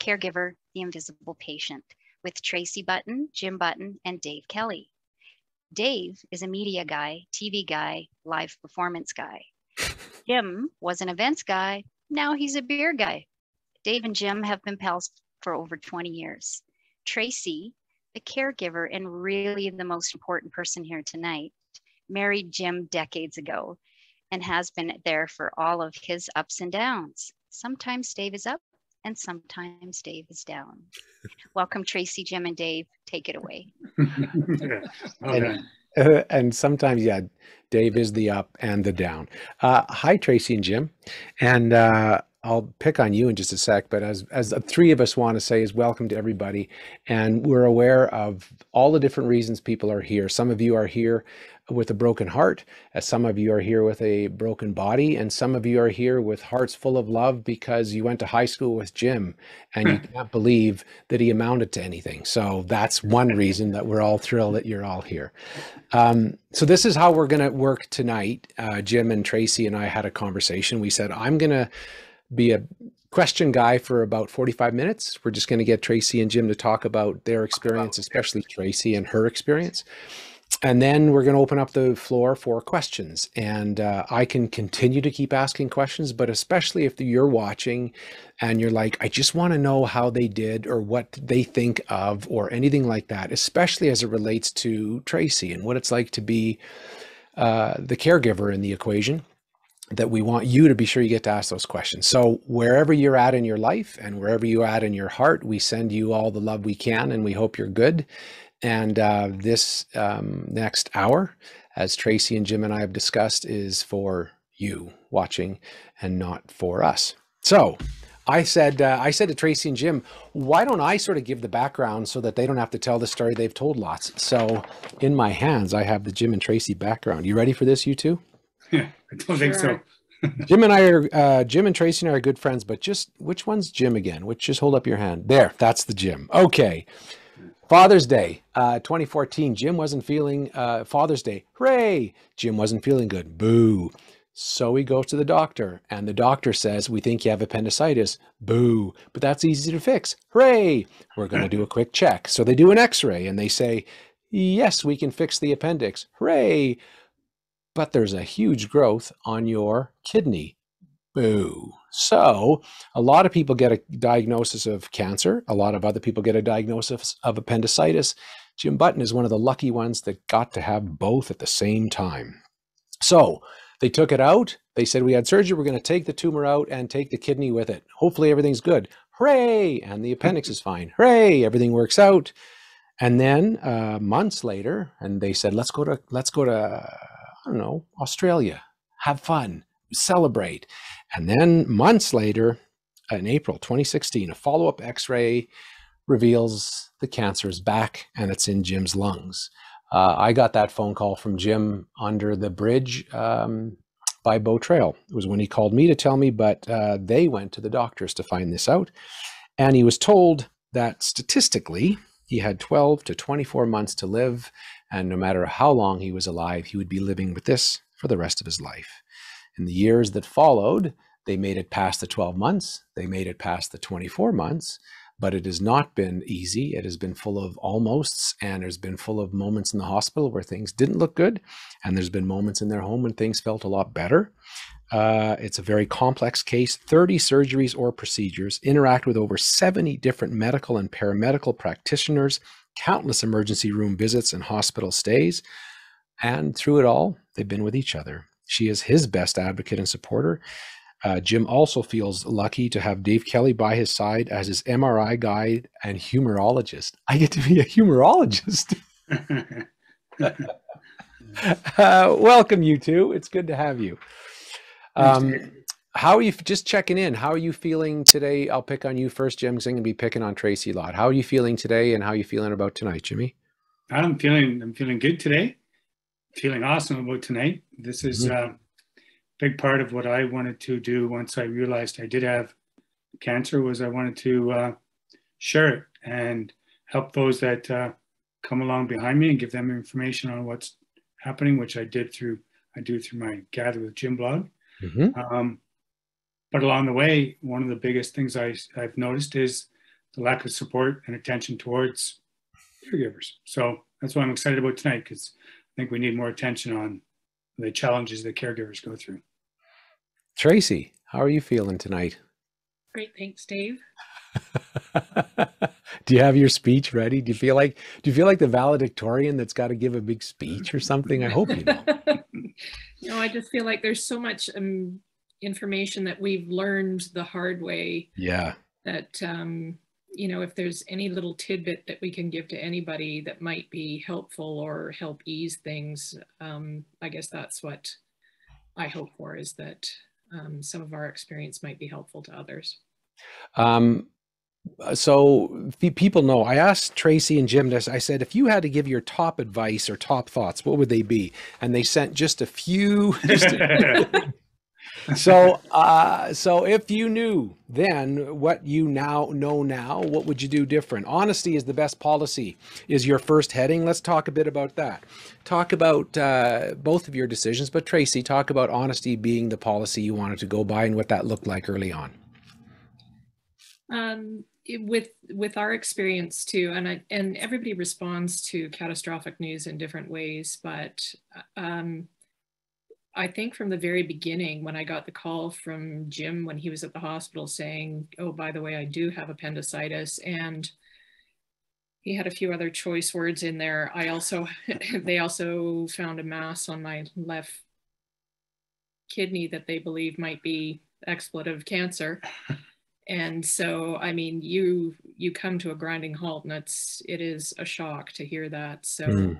Caregiver, the Invisible Patient with Tracy Button, Jim Button, and Dave Kelly. Dave is a media guy, TV guy, live performance guy. Jim was an events guy. Now he's a beer guy. Dave and Jim have been pals for over 20 years. Tracy, the caregiver and really the most important person here tonight, married Jim decades ago and has been there for all of his ups and downs. Sometimes Dave is up and sometimes Dave is down. Welcome, Tracy, Jim, and Dave. Take it away. And sometimes, yeah, Dave is the up and the down. Hi, Tracy and Jim. And I'll pick on you in just a sec, but as the three of us want to say is welcome to everybody. And we're aware of all the different reasons people are here. Some of you are here with a broken heart, some of you are here with a broken body, and some of you are here with hearts full of love because you went to high school with Jim and you can't believe that he amounted to anything. So that's one reason that we're all thrilled that you're all here. So this is how we're going to work tonight. Jim and Tracy and I had a conversation. We said, I'm going to be a question guy for about 45 minutes. We're just going to get Tracy and Jim to talk about their experience, especially Tracy and her experience. And then we're going to open up the floor for questions, and I can continue to keep asking questions, but especially if you're watching and you're like, I just want to know how they did or what they think of or anything like that, especially as it relates to Tracy and what it's like to be the caregiver in the equation, that we want you to be sure you get to ask those questions. So wherever you're at in your life and wherever you're at in your heart, we send you all the love we can, and we hope you're good. And this next hour, as Tracy and Jim and I have discussed, is for you watching and not for us. So I said to Tracy and Jim, why don't I sort of give the background so that they don't have to tell the story they've told lots. So in my hands, I have the Jim and Tracy background. You ready for this, you two? Yeah, I don't think so. Jim and Tracy and I are good friends, but just which one's Jim again? Which, just hold up your hand. There, that's the Jim. Okay. Father's Day, 2014, Jim wasn't feeling, Father's Day, hooray, Jim wasn't feeling good, boo. So he goes to the doctor, and the doctor says, we think you have appendicitis, boo, but that's easy to fix, hooray, we're going to do a quick check. So they do an x-ray, and they say, yes, we can fix the appendix, hooray, but there's a huge growth on your kidney, boo. So a lot of people get a diagnosis of cancer. A lot of other people get a diagnosis of appendicitis. Jim Button is one of the lucky ones that got to have both at the same time. So they took it out. They said, we had surgery. We're going to take the tumor out and take the kidney with it. Hopefully everything's good. Hooray! And the appendix is fine. Hooray! Everything works out. And then months later, and they said, let's go to, I don't know, Australia. Have fun. Celebrate. And then months later, in April 2016, a follow-up x-ray reveals the cancer is back and it's in Jim's lungs. I got that phone call from Jim under the bridge by Bow Trail. It was when he called me to tell me, but they went to the doctors to find this out. And he was told that statistically, he had 12 to 24 months to live. And no matter how long he was alive, he would be living with this for the rest of his life. In the years that followed, they made it past the 12 months, they made it past the 24 months, but it has not been easy. It has been full of almosts, and there's been full of moments in the hospital where things didn't look good, and there's been moments in their home when things felt a lot better. It's a very complex case. 30 surgeries or procedures, interact with over 70 different medical and paramedical practitioners, countless emergency room visits and hospital stays, and through it all, they've been with each other. She is his best advocate and supporter. Jim also feels lucky to have Dave Kelly by his side as his MRI guide and humorologist. I get to be a humorologist. Welcome, you two. It's good to have you. How are you, just checking in, how are you feeling today? I'll pick on you first, Jim, because I'm going to be picking on Tracy a lot. How are you feeling today, and how are you feeling about tonight, Jimmy? I'm feeling good today. Feeling awesome about tonight. This is a big part of what I wanted to do once I realized I did have cancer, was I wanted to share it and help those that come along behind me and give them information on what's happening, which I did through, I do through my Gather with Jim blog. But along the way, one of the biggest things I've noticed is the lack of support and attention towards caregivers. So that's what I'm excited about tonight, because I think we need more attention on the challenges that caregivers go through. Tracy, how are you feeling tonight? Great, thanks, Dave. Do you have your speech ready? Do you feel like the valedictorian that's got to give a big speech or something? I hope you don't. No, I just feel like there's so much information that we've learned the hard way. Yeah. That you know, if there's any little tidbit that we can give to anybody that might be helpful or help ease things, I guess that's what I hope for, is that some of our experience might be helpful to others. So the people know, I asked Tracy and Jim this, I said, if you had to give your top advice or top thoughts, what would they be? And they sent just a few. So if you knew then what you now know now, what would you do different? Honesty is the best policy is your first heading. Let's talk a bit about that. Talk about both of your decisions, but Tracy, talk about honesty being the policy you wanted to go by and what that looked like early on. With our experience too, and everybody responds to catastrophic news in different ways, but I think from the very beginning, when I got the call from Jim when he was at the hospital saying, oh, by the way, I do have appendicitis, and he had a few other choice words in there. They also found a mass on my left kidney that they believe might be expletive cancer. And so, I mean, you come to a grinding halt, and it is a shock to hear that. So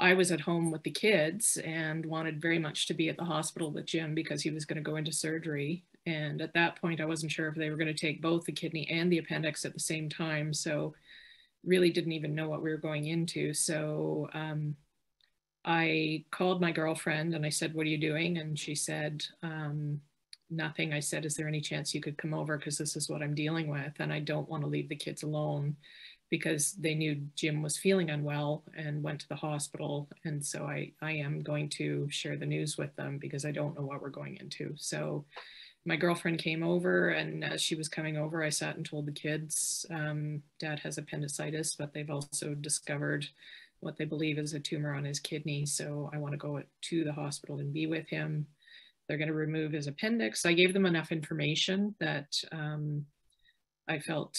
I was at home with the kids and wanted very much to be at the hospital with Jim because he was going to go into surgery. And at that point, I wasn't sure if they were going to take both the kidney and the appendix at the same time. So really didn't even know what we were going into. So I called my girlfriend and I said, what are you doing? And she said, nothing. I said, is there any chance you could come over? Because this is what I'm dealing with. And I don't want to leave the kids alone, because they knew Jim was feeling unwell and went to the hospital. And so I am going to share the news with them because I don't know what we're going into. So my girlfriend came over, and as she was coming over, I sat and told the kids, Dad has appendicitis, but they've also discovered what they believe is a tumor on his kidney. So I want to go to the hospital and be with him. They're going to remove his appendix. I gave them enough information that I felt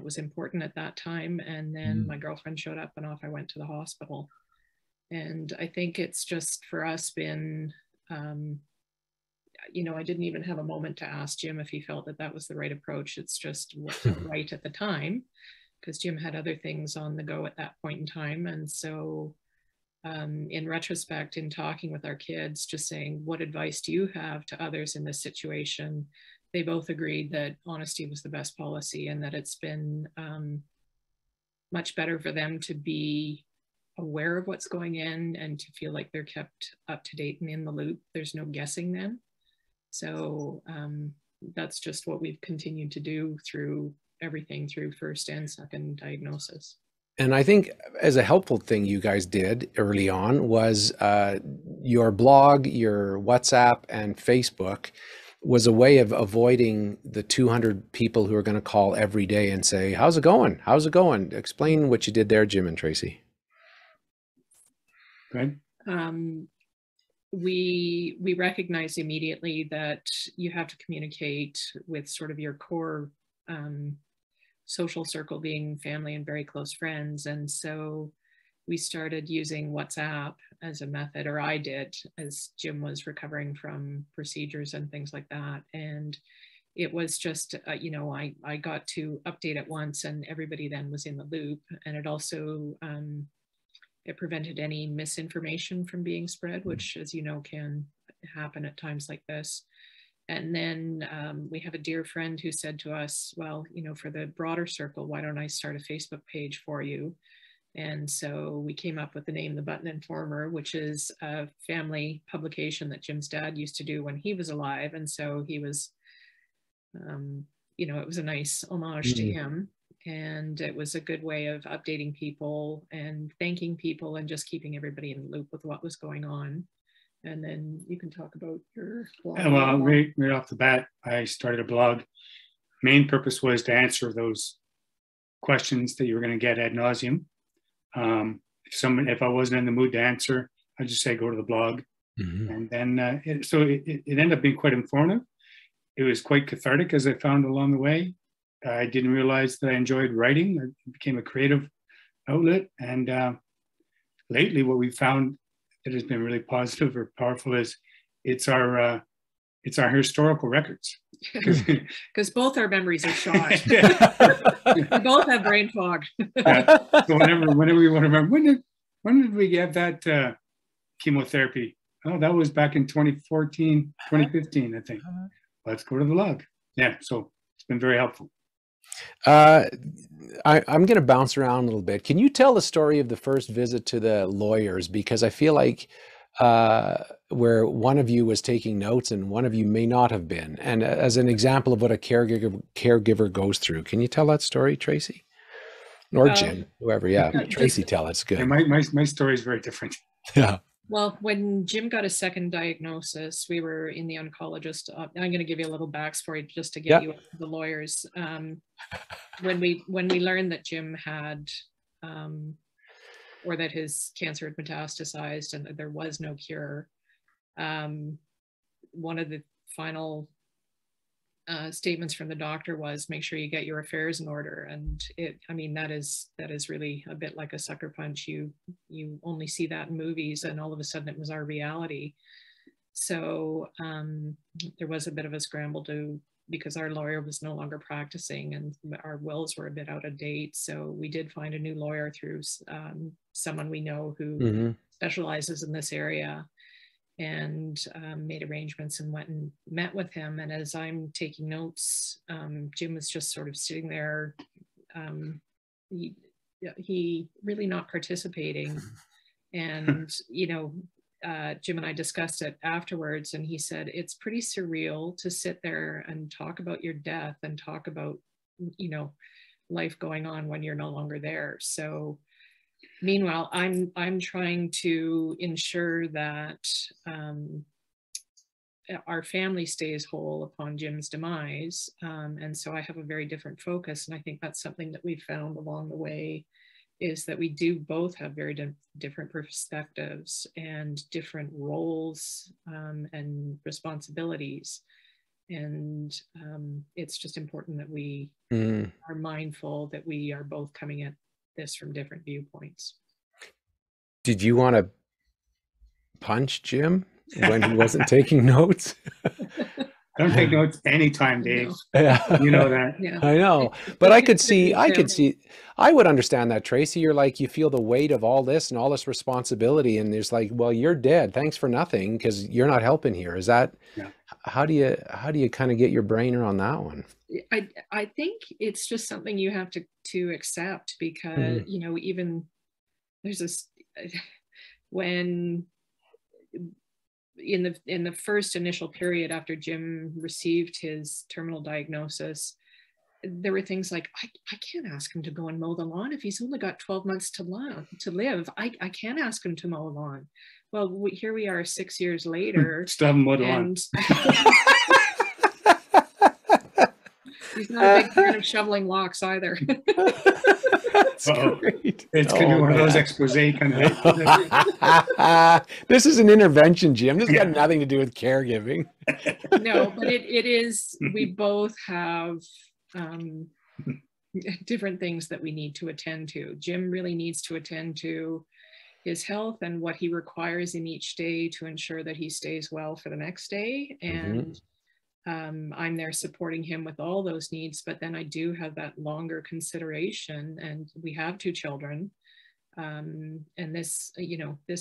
was important at that time. And then my girlfriend showed up, and off I went to the hospital. And I think it's just for us been, you know, I didn't even have a moment to ask Jim if he felt that that was the right approach. It's just right at the time, because Jim had other things on the go at that point in time. And so in retrospect, in talking with our kids, just saying, what advice do you have to others in this situation? They both agreed that honesty was the best policy, and that it's been much better for them to be aware of what's going in and to feel like they're kept up to date and in the loop. There's no guessing then. So that's just what we've continued to do through everything, through first and second diagnosis. And I think as a helpful thing you guys did early on was your blog, your WhatsApp and Facebook was a way of avoiding the 200 people who are going to call every day and say, how's it going? How's it going? Explain what you did there, Jim and Tracy. Good. We recognized immediately that you have to communicate with sort of your core social circle, being family and very close friends. And so we started using WhatsApp as a method, or I did, as Jim was recovering from procedures and things like that. And it was just, you know, I got to update at once, and everybody then was in the loop. And it also, it prevented any misinformation from being spread, which, as you know, can happen at times like this. And then we have a dear friend who said to us, well, you know, for the broader circle, why don't I start a Facebook page for you? And so we came up with the name The Button Informer, which is a family publication that Jim's dad used to do when he was alive. And so he was, you know, it was a nice homage to him. And it was a good way of updating people and thanking people and just keeping everybody in the loop with what was going on. And then you can talk about your blog. Yeah, well, right off the bat, I started a blog main purpose was to answer those questions that you were going to get ad nauseum. If I wasn't in the mood to answer, I'd just say go to the blog. Mm-hmm. And then, so it ended up being quite informative. It was quite cathartic, as I found along the way. I didn't realize that I enjoyed writing. It became a creative outlet. And lately, what we found that has been really positive or powerful is it's our historical records. Because both our memories are shot. We both have brain fog. So whenever we want to remember, when did we have that chemotherapy? Oh, that was back in 2014, 2015, I think. Let's go to the log. Yeah, so it's been very helpful. I'm going to bounce around a little bit. Can you tell the story of the first visit to the lawyers? Because I feel like where one of you was taking notes and one of you may not have been. And as an example of what a caregiver goes through, can you tell that story, Tracy? Or Jim, whoever, yeah. Tracy, tell it's good. Yeah, my story is very different. Yeah. Well, when Jim got his second diagnosis, we were in the oncologist. I'm going to give you a little backstory just to get you up to the lawyers. When we learned that Jim had, or that his cancer had metastasized and that there was no cure, one of the final statements from the doctor was, make sure you get your affairs in order. And it, I mean, that is really a bit like a sucker punch. You only see that in movies, and all of a sudden it was our reality. So there was a bit of a scramble because our lawyer was no longer practicing and our wills were a bit out of date. So we did find a new lawyer through someone we know who specializes in this area, and made arrangements and went and met with him. And as I'm taking notes, Jim was just sort of sitting there. He really not participating. And, Jim and I discussed it afterwards, and he said, it's pretty surreal to sit there and talk about your death and talk about, life going on when you're no longer there. So meanwhile, I'm trying to ensure that our family stays whole upon Jim's demise. And so I have a very different focus. And I think that's something that we found along the way, is that we do both have very different perspectives and different roles and responsibilities. And it's just important that we are mindful that we are both coming at this from different viewpoints. Did you want to punch Jim when he wasn't taking notes? I don't take notes anytime, Dave. Yeah. You know that. Yeah. I know, but I could see, I would understand that, Tracy. You're like, you feel the weight of all this and all this responsibility, and there's like, well, you're dead. Thanks for nothing, because you're not helping here. Is that? Yeah. How do you kind of get your brain around that one? I think it's just something you have to accept, because even there's this when. In the first initial period after Jim received his terminal diagnosis, there were things like, I can't ask him to go and mow the lawn if he's only got 12 months to live. I can't ask him to mow a lawn. Well, here we are 6 years later. Still haven't mowed a lawn. He's not a big fan of shoveling locks either. Great. It's going to be one of those expose kind of. This is an intervention, Jim. This has got nothing to do with caregiving. No, but it is, we both have different things that we need to attend to. Jim really needs to attend to his health and what he requires in each day to ensure that he stays well for the next day. And I'm there supporting him with all those needs, but then I do have that longer consideration, and we have two children, and this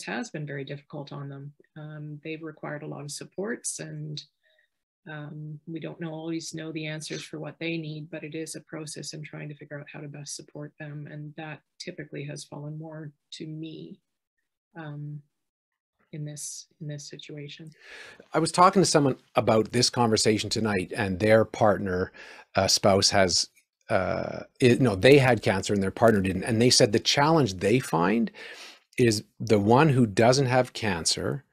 has been very difficult on them. They've required a lot of supports, and we don't always know the answers for what they need, but it is a process in trying to figure out how to best support them, and that typically has fallen more to me in this situation. I was talking to someone about this conversation tonight, and their partner, spouse has, they had cancer and their partner didn't. And they said the challenge they find is the one who doesn't have cancer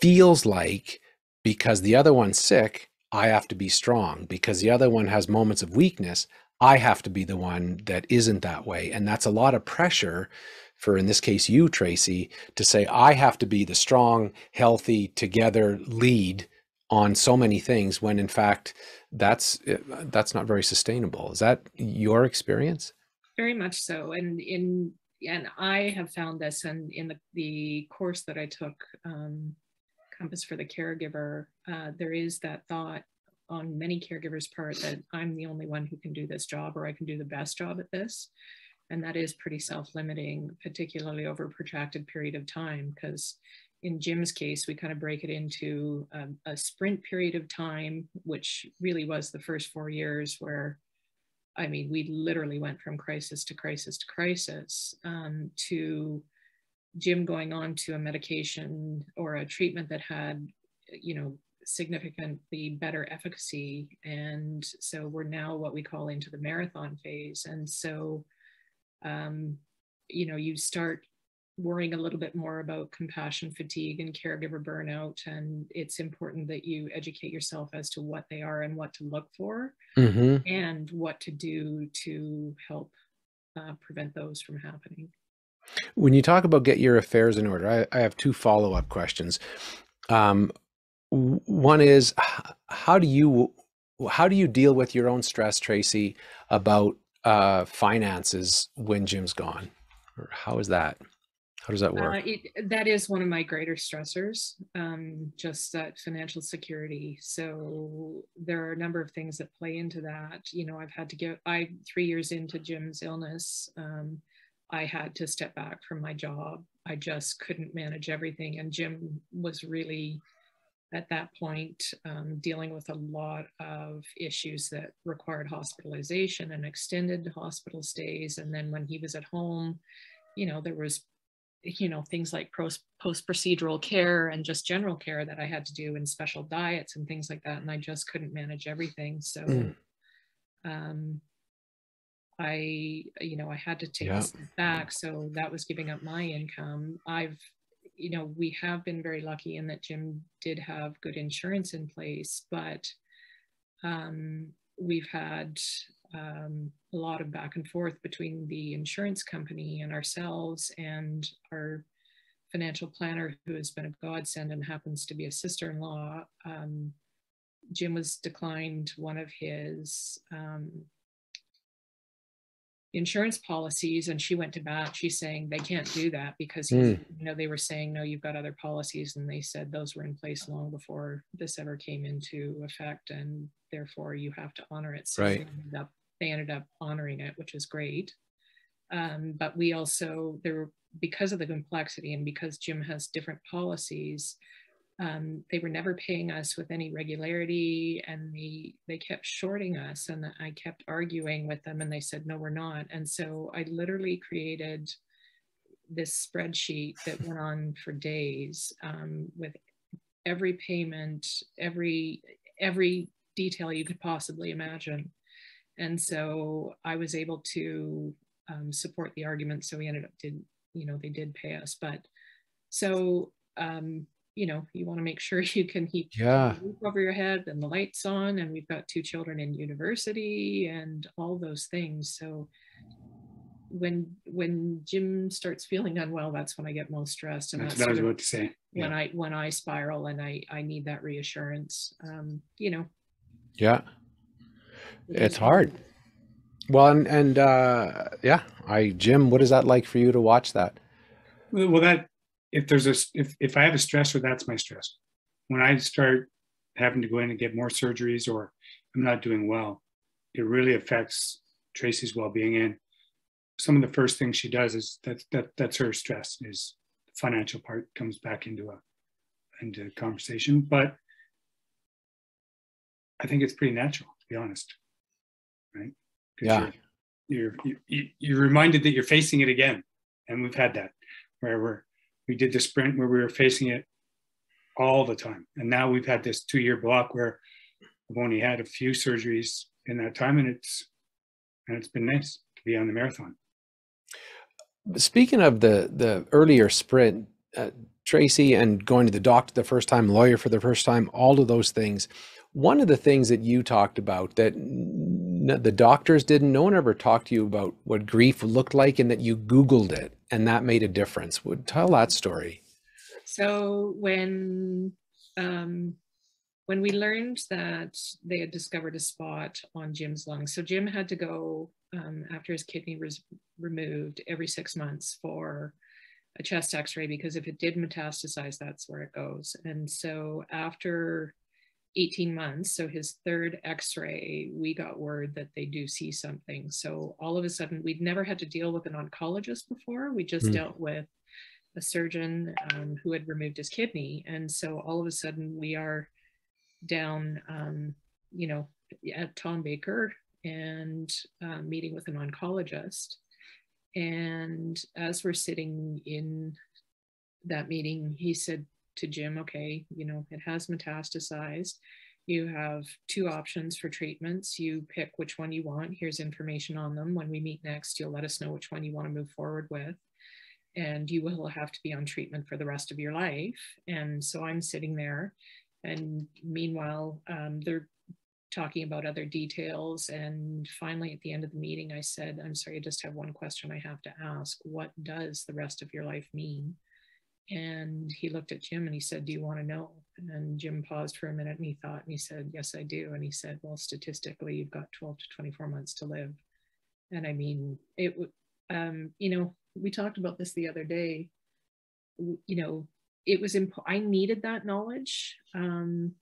feels like, because the other one's sick, I have to be strong, because the other one has moments of weakness. I have to be the one that isn't that way. And that's a lot of pressure for, in this case, you, Tracy, to say, I have to be the strong, healthy, together lead on so many things, when in fact, that's not very sustainable. Is that your experience? Very much so. And I have found this in the course that I took, Compass for the Caregiver, there is that thought on many caregivers' part that I'm the only one who can do this job, or I can do the best job at this. And that is pretty self-limiting, particularly over a protracted period of time, because in Jim's case, we kind of break it into a sprint period of time, which really was the first 4 years where, I mean, we literally went from crisis to crisis to crisis, to Jim going on to a medication or a treatment that had, you know, significantly better efficacy. And so we're now what we call into the marathon phase. And so, you know, you start worrying a little bit more about compassion fatigue and caregiver burnout. And it's important that you educate yourself as to what they are and what to look for, mm-hmm. and what to do to help prevent those from happening. When you talk about get your affairs in order, I have two follow-up questions. One is, how do you deal with your own stress, Tracy, about finances when Jim's gone? Or how is that? How does that work? That is one of my greater stressors, just that financial security. So there are a number of things that play into that. You know, I've had to give, 3 years into Jim's illness, I had to step back from my job. I just couldn't manage everything. And Jim was really, at that point, dealing with a lot of issues that required hospitalization and extended hospital stays. And then when he was at home, you know, there was, you know, things like post-procedural care and just general care that I had to do, and special diets and things like that. And I just couldn't manage everything. So, I had to take a step back. So that was giving up my income. We have been very lucky in that Jim did have good insurance in place, but we've had a lot of back and forth between the insurance company and ourselves, and our financial planner, who has been a godsend and happens to be a sister-in-law. Jim was declined one of his insurance policies, and she went to bat. She's saying they can't do that because they were saying, no, you've got other policies, and they said those were in place long before this ever came into effect, and therefore you have to honor it. So they ended up honoring it, which is great. But we also, because of the complexity and because Jim has different policies, they were never paying us with any regularity, and they kept shorting us, and I kept arguing with them, and they said, no, we're not. And so I literally created this spreadsheet that went on for days, with every payment, every detail you could possibly imagine. And so I was able to support the argument. So we ended up, they did pay us. But so, you know, you want to make sure you can keep the roof over your head and the lights on, and we've got 2 children in university and all those things. So when Jim starts feeling unwell, that's when I get most stressed, and that's what I was about to say. When I spiral, and I need that reassurance. It's hard. Well, Jim, what is that like for you to watch that? Well, that. If I have a stressor, that's my stress. When I start having to go in and get more surgeries, or I'm not doing well, it really affects Tracy's well-being. And some of the first things she does is that's her stress, is the financial part comes back into conversation. But I think it's pretty natural, to be honest, right? Yeah. You're reminded that you're facing it again, and we've had that where we did the sprint where we were facing it all the time. And now we've had this 2-year block where I've only had a few surgeries in that time. And it's been nice to be on the marathon. Speaking of the earlier sprint, Tracy, and going to the doctor the first time, lawyer for the first time, all of those things, One of the things that you talked about that the doctors didn't, no one ever talked to you about what grief looked like, and that you Googled it and that made a difference. Would tell that story. So when we learned that they had discovered a spot on Jim's lungs, so Jim had to go after his kidney was removed every 6 months for a chest x-ray, because if it did metastasize, that's where it goes. And so after 18 months, so his third x-ray, we got word that they do see something. So all of a sudden, we'd never had to deal with an oncologist before. We just dealt with a surgeon who had removed his kidney. And so all of a sudden we are down, you know, at Tom Baker and meeting with an oncologist. And as we're sitting in that meeting, he said to Jim, okay, you know, it has metastasized. You have two options for treatments. You pick which one you want. Here's information on them. When we meet next, you'll let us know which one you want to move forward with. And you will have to be on treatment for the rest of your life. And so I'm sitting there. And meanwhile, they're talking about other details. And finally, at the end of the meeting, I said, I'm sorry, I just have one question I have to ask. What does the rest of your life mean? And he looked at Jim and he said, do you want to know? And Jim paused for a minute and he thought, and he said, yes, I do. And he said, well, statistically, you've got 12 to 24 months to live. And I mean, it would, you know, we talked about this the other day, you know, it was, I needed that knowledge. And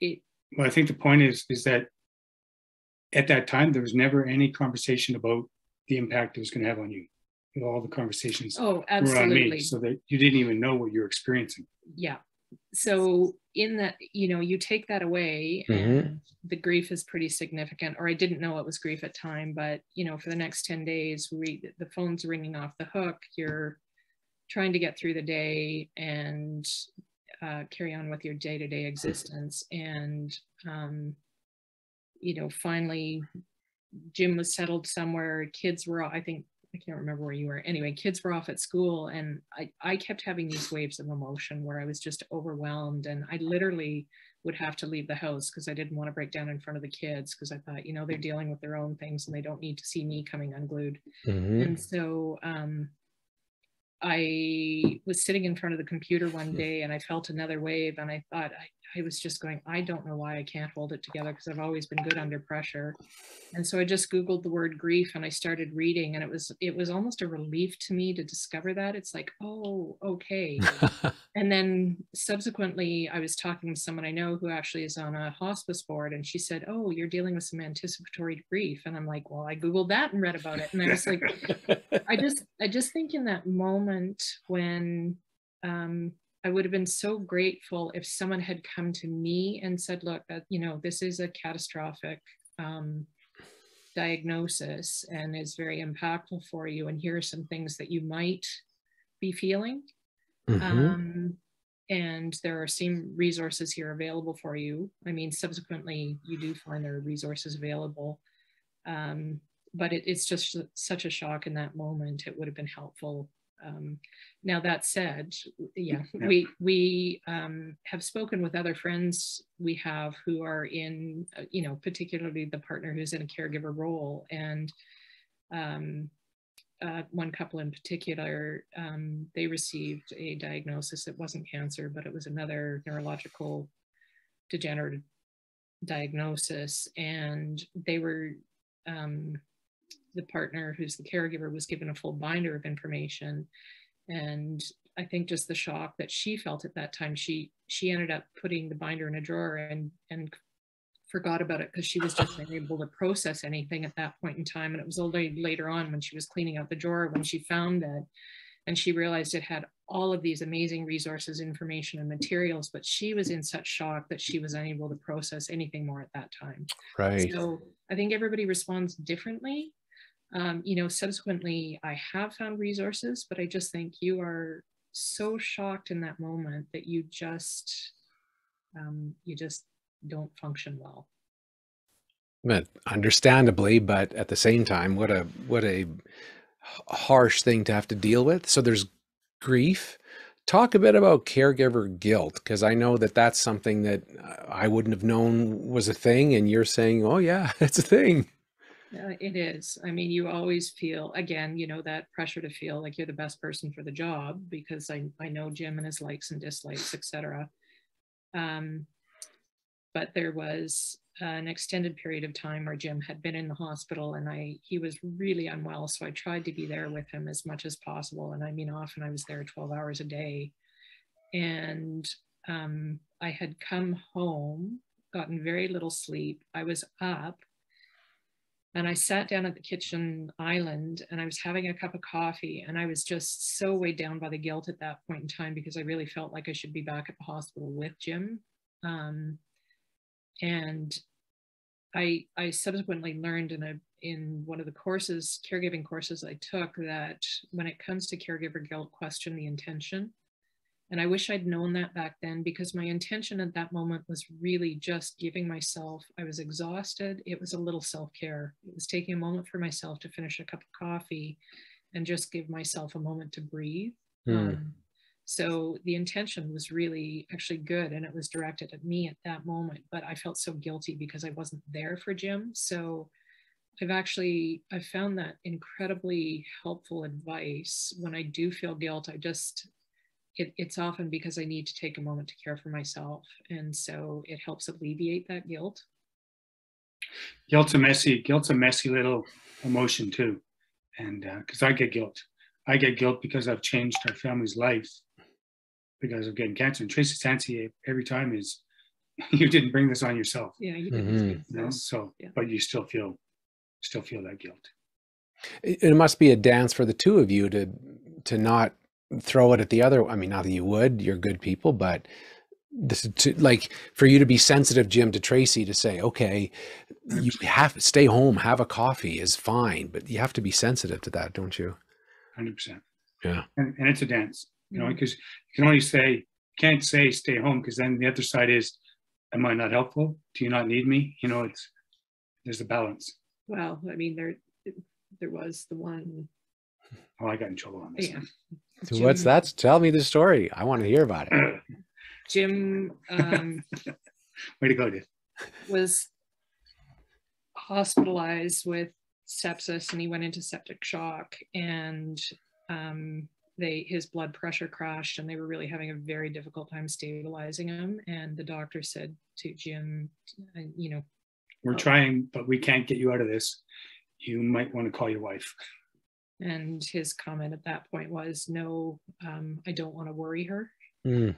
it. Well, I think the point is that at that time, there was never any conversation about the impact it was going to have on you. All the conversations were on me, so that you didn't even know what you're experiencing. Yeah. So in that, you know, you take that away, and the grief is pretty significant, or I didn't know it was grief at time, but you know, for the next 10 days, the phone's ringing off the hook. You're trying to get through the day and carry on with your day-to-day existence. And, you know, finally Jim was settled somewhere. Kids were, I think, I can't remember where you were. Anyway, kids were off at school, and I kept having these waves of emotion where I was just overwhelmed, and I literally would have to leave the house because I didn't want to break down in front of the kids, because I thought, you know, they're dealing with their own things and they don't need to see me coming unglued. And so I was sitting in front of the computer one day and I felt another wave, and I thought, I was just going, I don't know why I can't hold it together, because I've always been good under pressure. And so I just Googled the word grief and I started reading, and it was almost a relief to me to discover that. It's like, oh, okay. And then subsequently I was talking to someone I know who actually is on a hospice board, and she said, oh, you're dealing with some anticipatory grief. And I'm like, well, I Googled that and read about it. And I was like, I just think in that moment when, I would have been so grateful if someone had come to me and said, look, you know, this is a catastrophic diagnosis and is very impactful for you. And here are some things that you might be feeling. And there are some resources here available for you. I mean, subsequently, you do find there are resources available. But it's just such a shock in that moment. It would have been helpful. Now that said, we have spoken with other friends we have who are in, you know, particularly the partner who's in a caregiver role, and one couple in particular, they received a diagnosis. It wasn't cancer, but it was another neurological degenerative diagnosis, and they were the partner who's the caregiver was given a full binder of information. And I think just the shock that she felt at that time, she ended up putting the binder in a drawer and forgot about it, because she was just unable to process anything at that point in time. And it was only later on when she was cleaning out the drawer when she found that, and she realized it had all of these amazing resources, information, and materials, but she was in such shock that she was unable to process anything more at that time. Right. So I think everybody responds differently. You know, subsequently, I have found resources, but I just think you are so shocked in that moment that you just don't function well. But understandably, but at the same time, what a harsh thing to have to deal with. So there's grief. Talk a bit about caregiver guilt, because I know that that's something that I wouldn't have known was a thing, and you're saying, oh yeah, it's a thing. It is. I mean, you always feel, again, you know, that pressure to feel like you're the best person for the job, because I know Jim and his likes and dislikes, etc. But there was an extended period of time where Jim had been in the hospital, and he was really unwell. So I tried to be there with him as much as possible. And I mean, often I was there 12 hours a day. And I had come home, gotten very little sleep. I was up and I sat down at the kitchen island and I was having a cup of coffee, and I was just so weighed down by the guilt at that point in time, because I really felt like I should be back at the hospital with Jim. And I subsequently learned in one of the courses, caregiving courses I took, that when it comes to caregiver guilt, question the intention. And I wish I'd known that back then, because my intention at that moment was really just giving myself, I was exhausted. It was a little self-care. It was taking a moment for myself to finish a cup of coffee and just give myself a moment to breathe. So the intention was really actually good, and it was directed at me at that moment, but I felt so guilty because I wasn't there for Jim. So I've found that incredibly helpful advice. When I do feel guilt, it's often because I need to take a moment to care for myself. And so it helps alleviate that guilt. Guilt's a messy little emotion too. And because I get guilt because I've changed our family's life because of getting cancer. And Tracy's answer every time is, you didn't bring this on yourself. Yeah, you didn't. You know? So, yeah. But you still feel that guilt. It must be a dance for the two of you to not throw it at the other. I mean, not that you would, you're good people, but for you to be sensitive, Jim, to Tracy, to say, okay, you have to stay home, have a coffee is fine, but you have to be sensitive to that, don't you? 100%. Yeah. And it's a dance, you know, because you can only say, can't say stay home, because then the other side is, am I not helpful? Do you not need me? You know, there's a balance. Well, I mean, there was the one. Oh, I got in trouble on this. Yeah. So Jim, what's that? Tell me the story. I want to hear about it. Jim. Way to go, dude. Was hospitalized with sepsis, and he went into septic shock, and his blood pressure crashed, and they were really having a very difficult time stabilizing him. And the doctor said to Jim, you know, we're trying, but we can't get you out of this. You might want to call your wife. And his comment at that point was, no, I don't want to worry her. And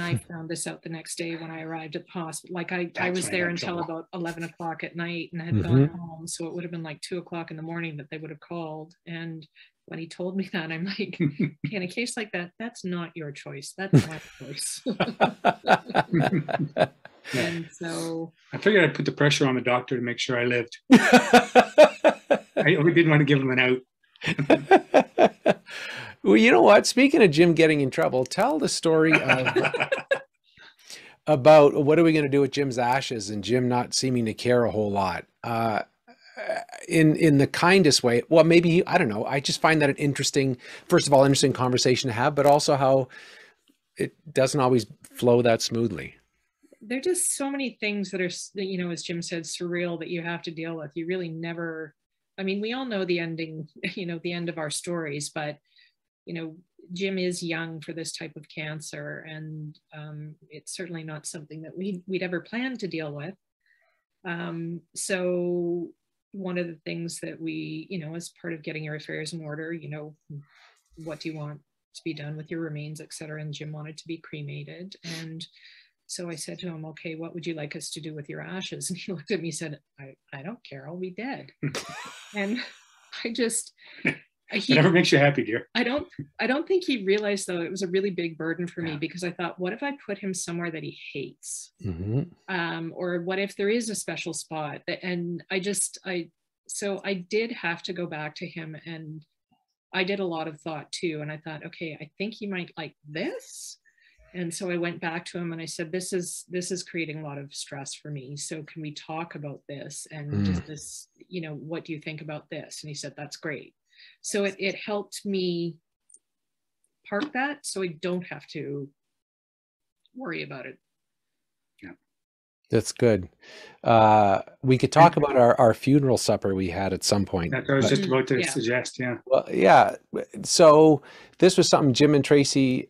I found this out the next day when I arrived at the hospital. Like I was there until about 11 o'clock at night, and I had gone home. So it would have been like 2 o'clock in the morning that they would have called. And when he told me that, I'm like, in a case like that, that's not your choice. That's my choice. And so I figured I'd put the pressure on the doctor to make sure I lived. I only didn't want to give him an out. Well, you know what? Speaking of Jim getting in trouble, tell the story about what are we going to do with Jim's ashes, and Jim not seeming to care a whole lot in the kindest way. Well, maybe, I don't know. I just find that an interesting, first of all, interesting conversation to have, but also how it doesn't always flow that smoothly. There are just so many things that are, you know, as Jim said, surreal, that you have to deal with. You really never, I mean, we all know the ending, you know, the end of our stories, but you know, Jim is young for this type of cancer, and it's certainly not something that we'd ever planned to deal with. So one of the things that we, you know, as part of getting your affairs in order, you know, what do you want to be done with your remains, et cetera, and Jim wanted to be cremated. And so I said to him, okay, what would you like us to do with your ashes? And he looked at me and said, I don't care, I'll be dead. And I just... Whatever makes you happy, dear. I don't think he realized, though, it was a really big burden for me, because I thought, what if I put him somewhere that he hates? Or what if there is a special spot? And so I did have to go back to him, and I did a lot of thought too. And I thought, okay, I think he might like this. And so I went back to him and I said, this is creating a lot of stress for me. So can we talk about this? And just this, you know, what do you think about this? And he said, that's great. So it helped me. park that so I don't have to worry about it. Yeah. That's good. We could talk about our funeral supper we had at some point. That I was just about to suggest, yeah. Well, yeah. So this was something Jim and Tracy,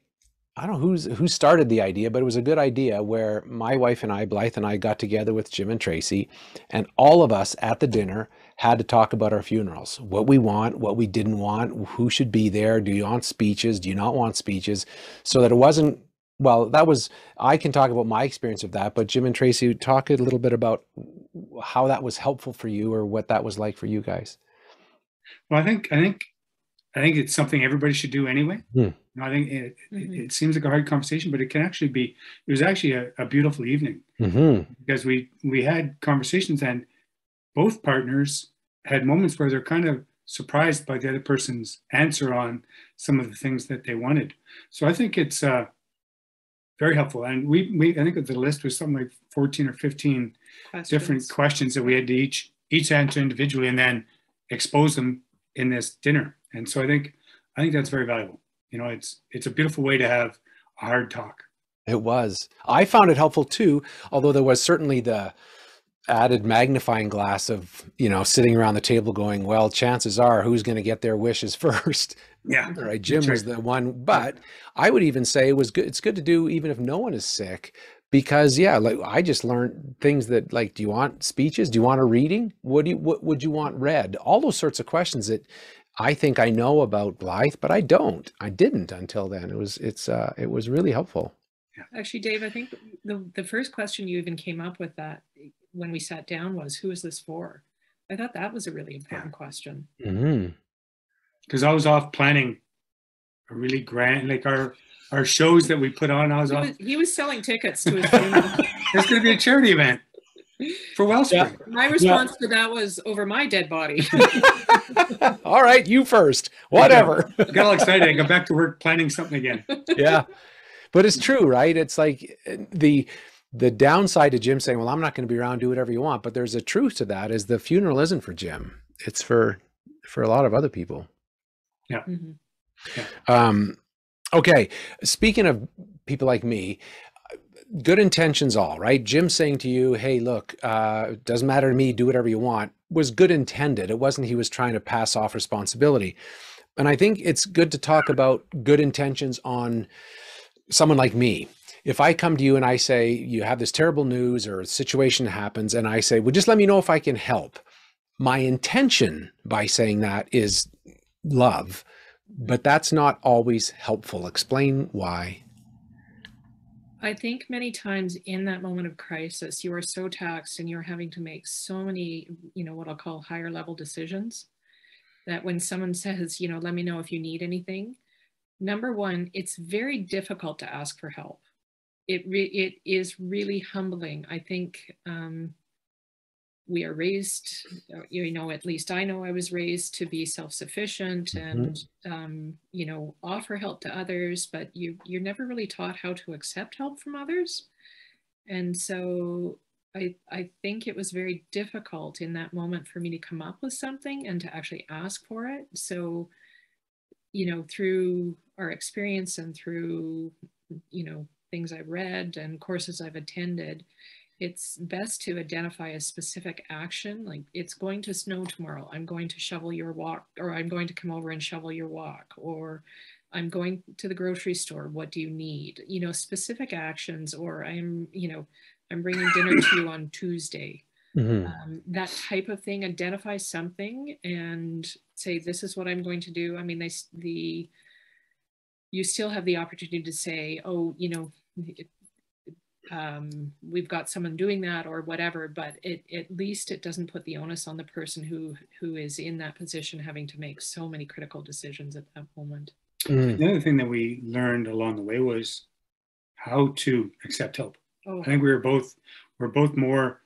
I don't know who started the idea, but it was a good idea where my wife and I, Blythe and I, got together with Jim and Tracy, and all of us at the dinner had to talk about our funerals, what we want, what we didn't want, who should be there, do you want speeches, do you not want speeches, so that it wasn't, well, that was, I can talk about my experience of that, but Jim and Tracy, talk a little bit about how that was helpful for you or what that was like for you guys. Well, I think it's something everybody should do anyway. I think it seems like a hard conversation, but it can actually be, it was actually a beautiful evening because we had conversations and both partners had moments where they're kind of surprised by the other person's answer on some of the things that they wanted. So I think it's very helpful. And we I think the list was something like 14 or 15 different questions that we had to each answer individually and then expose them in this dinner. And so I think that's very valuable. You know, it's a beautiful way to have a hard talk. It was. I found it helpful too, although there was certainly the added magnifying glass of, you know, sitting around the table going, well, chances are who's going to get their wishes first. Yeah. All right. Jim was the one, but I would even say it was good. It's good to do even if no one is sick because like I just learned things that like, do you want speeches? Do you want a reading? What would you want read? All those sorts of questions that I think I know about Blythe, but I didn't until then. It was really helpful. Yeah. Actually, Dave, I think the first question you even came up with that when we sat down was, who is this for? I thought that was a really important question. Because I was off planning a really grand, like our shows that we put on, he was selling tickets to his funeral. It's going to be a charity event for Wellspring. Yeah. My response to that was over my dead body. All right, you first. Whatever. I got all excited. I got back to work planning something again. Yeah, but it's true, right? It's like the downside to Jim saying, "Well, I'm not going to be around. Do whatever you want." But there's a truth to that: is the funeral isn't for Jim; it's for a lot of other people. Yeah. Okay. Speaking of people like me. Good intentions all, right? Jim saying to you, hey, look, it doesn't matter to me, do whatever you want, was good intended. It wasn't he was trying to pass off responsibility. And I think it's good to talk about good intentions on someone like me. If I come to you and I say, you have this terrible news or a situation happens, and I say, well, just let me know if I can help. My intention by saying that is love, but that's not always helpful. Explain why. I think many times in that moment of crisis, you are so taxed and you're having to make so many, you know, what I'll call higher level decisions that when someone says, you know, let me know if you need anything. Number one, it's very difficult to ask for help. It is really humbling. I think we are raised, you know, at least I know I was raised to be self-sufficient and, you know, offer help to others, but you're never really taught how to accept help from others. And so I think it was very difficult in that moment for me to come up with something and to actually ask for it. So, you know, through our experience and through, you know, things I've read and courses I've attended, it's best to identify a specific action, like it's going to snow tomorrow, I'm going to shovel your walk, or I'm going to come over and shovel your walk, or I'm going to the grocery store, what do you need? You know, specific actions, or I'm, you know, I'm bringing dinner to you on Tuesday. That type of thing, identify something and say, this is what I'm going to do. I mean, you still have the opportunity to say, oh, you know, we've got someone doing that or whatever, but at least it doesn't put the onus on the person who is in that position having to make so many critical decisions at that moment. The other thing that we learned along the way was how to accept help. I think we're both more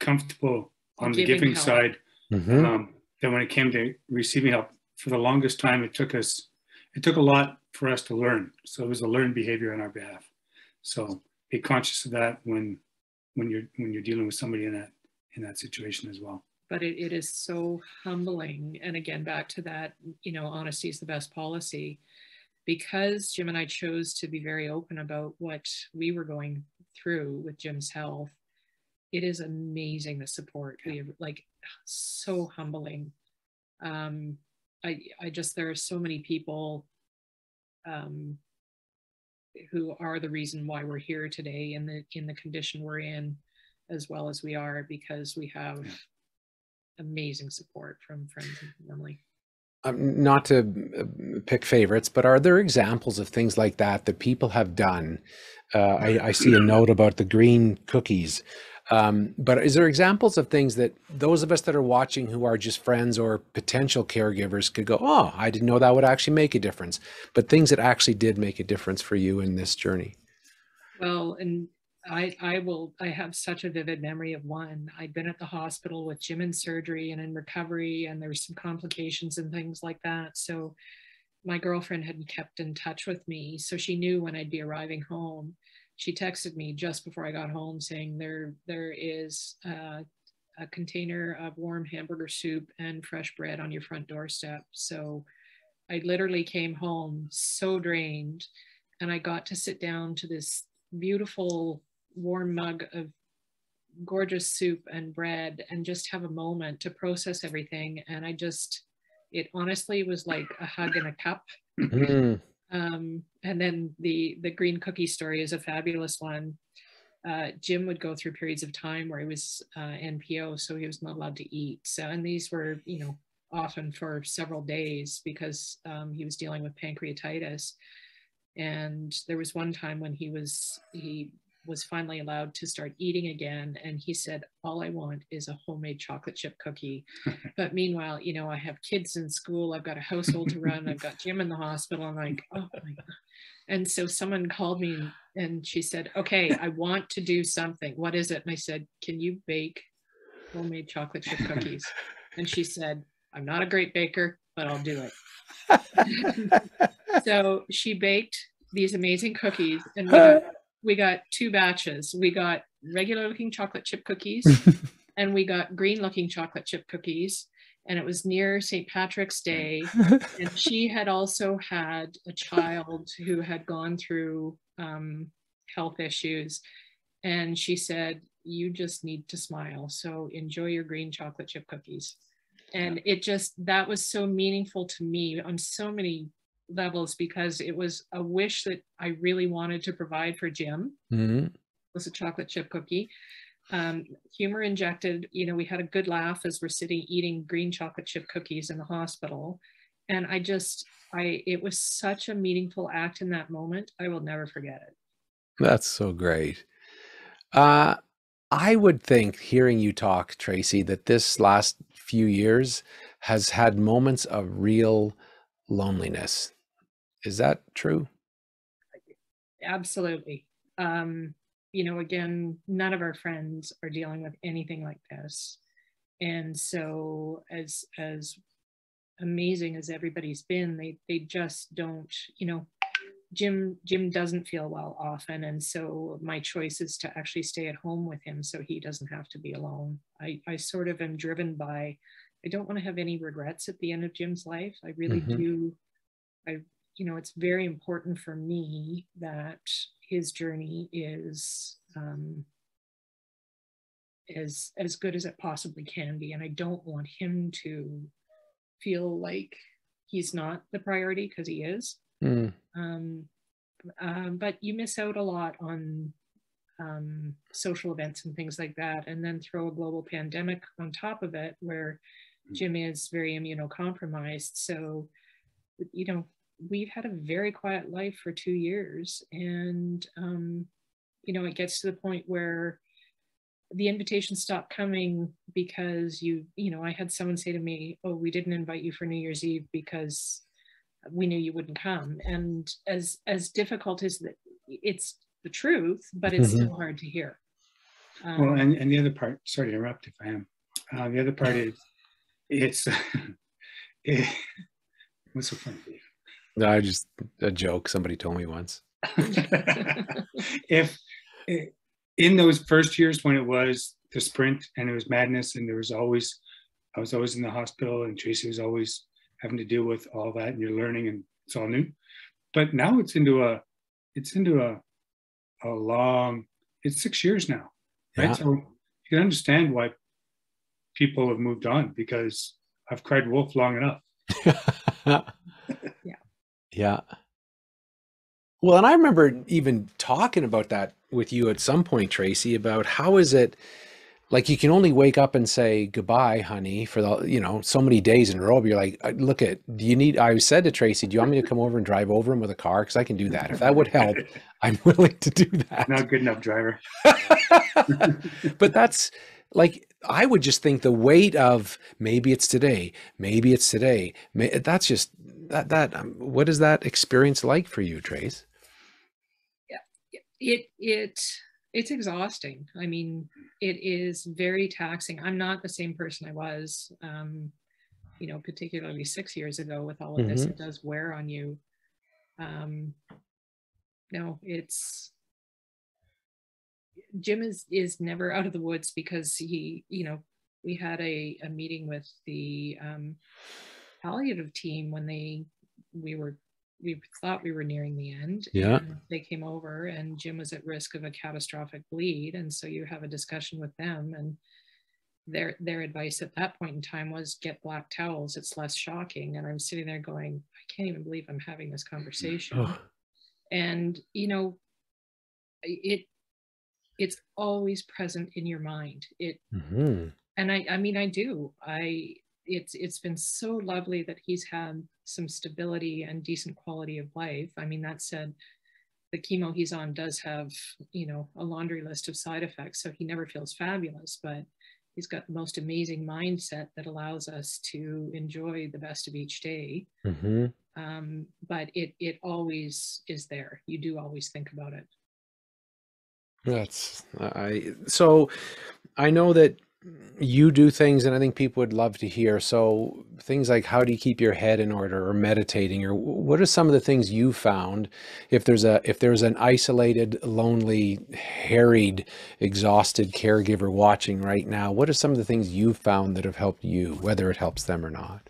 comfortable on the giving side than when it came to receiving help. For the longest time, it took a lot for us to learn. So it was a learned behavior on our behalf. So be conscious of that when you're dealing with somebody in that situation as well. But it is so humbling. And again, back to that, you know, honesty is the best policy. because Jim and I chose to be very open about what we were going through with Jim's health, it is amazing the support we have, like, so humbling. I just, there are so many people who are the reason why we're here today in the condition we're in, as well as we are, because we have amazing support from friends and family. Not to pick favorites, but are there examples of things like that that people have done? I see a note about the green cookies, but is there examples of things that those of us that are watching who are just friends or potential caregivers could go, oh, I didn't know that would actually make a difference, but things that actually did make a difference for you in this journey? Well, and I have such a vivid memory of one. I'd been at the hospital with Jim in surgery and in recovery, and there were some complications and things like that. So my girlfriend had kept in touch with me, so she knew when I'd be arriving home. She texted me just before I got home saying, there is a container of warm hamburger soup and fresh bread on your front doorstep. So I literally came home so drained, and I got to sit down to this beautiful warm mug of gorgeous soup and bread and just have a moment to process everything. And I just, it honestly was like a hug in a cup. And then the green cookie story is a fabulous one. Jim would go through periods of time where he was NPO, so he was not allowed to eat. So, and these were, you know, often for several days, because he was dealing with pancreatitis. And there was one time when he was finally allowed to start eating again, and he said, all I want is a homemade chocolate chip cookie. But meanwhile, you know, I have kids in school, I've got a household to run, I've got Jim in the hospital, I'm like, oh my God. And so someone called me and she said, okay, I want to do something. What is it? And I said, can you bake homemade chocolate chip cookies? And she said, I'm not a great baker, but I'll do it. So she baked these amazing cookies, and we got two batches. We got regular looking chocolate chip cookies and we got green looking chocolate chip cookies. And it was near St. Patrick's Day. And she had also had a child who had gone through health issues. And she said, you just need to smile. So enjoy your green chocolate chip cookies. And it just, that was so meaningful to me on so many levels, because it was a wish that I really wanted to provide for Jim. Mm-hmm. It was a chocolate chip cookie, humor injected. You know, we had a good laugh as we're sitting eating green chocolate chip cookies in the hospital, and it was such a meaningful act in that moment. I will never forget it. That's so great. I would think, hearing you talk, Tracy, that this last few years has had moments of real loneliness. Is that true? Absolutely. You know, again, none of our friends are dealing with anything like this. And so as amazing as everybody's been, they just don't, you know, Jim doesn't feel well often. And so my choice is to actually stay at home with him so he doesn't have to be alone. I sort of am driven by, I don't want to have any regrets at the end of Jim's life. I really do. You know, it's very important for me that his journey is as good as it possibly can be. And I don't want him to feel like he's not the priority, because he is. But you miss out a lot on social events and things like that. And then throw a global pandemic on top of it, where Jim is very immunocompromised. So, you know, we've had a very quiet life for 2 years. And, you know, it gets to the point where the invitations stop coming, because you know, I had someone say to me, oh, we didn't invite you for New Year's Eve because we knew you wouldn't come. And as difficult as that, it's the truth, but it's still hard to hear. Well, and the other part, sorry to interrupt if I am. The other part is, what's so funny for you? No, I just, a joke somebody told me once. In those first years when it was the sprint and it was madness, and I was always in the hospital, and Tracy was always having to deal with all that, and you're learning and it's all new. But now it's into a long, it's 6 years now, right? Yeah. So you can understand why people have moved on, because I've cried wolf long enough. Yeah. Yeah. Well, and I remember even talking about that with you at some point, Tracy, about how is it like you can only wake up and say goodbye, honey, for the, you know, so many days in a row. But you're like, look at, do you need, I said to Tracy, do you want me to come over and drive over him with a car? Because I can do that. If that would help, I'm willing to do that. Not good enough driver. But that's like, I would just think the weight of maybe it's today, maybe it's today. That's just that, what is that experience like for you, Trace? Yeah, it's exhausting. I mean, it is very taxing. I'm not the same person I was, you know, particularly 6 years ago with all of this. It does wear on you. No, it's, Jim is never out of the woods, because he, you know, we had a meeting with the palliative team when we thought we were nearing the end. Yeah. And they came over and Jim was at risk of a catastrophic bleed. And so you have a discussion with them, and their advice at that point in time was get black towels. It's less shocking. And I'm sitting there going, I can't even believe I'm having this conversation. Oh. And, you know, it's always present in your mind. And I mean, I do. It's been so lovely that he's had some stability and decent quality of life. I mean, that said, the chemo he's on does have, you know, a laundry list of side effects. So he never feels fabulous, but he's got the most amazing mindset that allows us to enjoy the best of each day. But it always is there. You do always think about it. So I know that you do things, and I think people would love to hear. So things like, how do you keep your head in order, or meditating, or what are some of the things you found? If there's an isolated, lonely, harried, exhausted caregiver watching right now, what are some of the things you've found that have helped you, whether it helps them or not?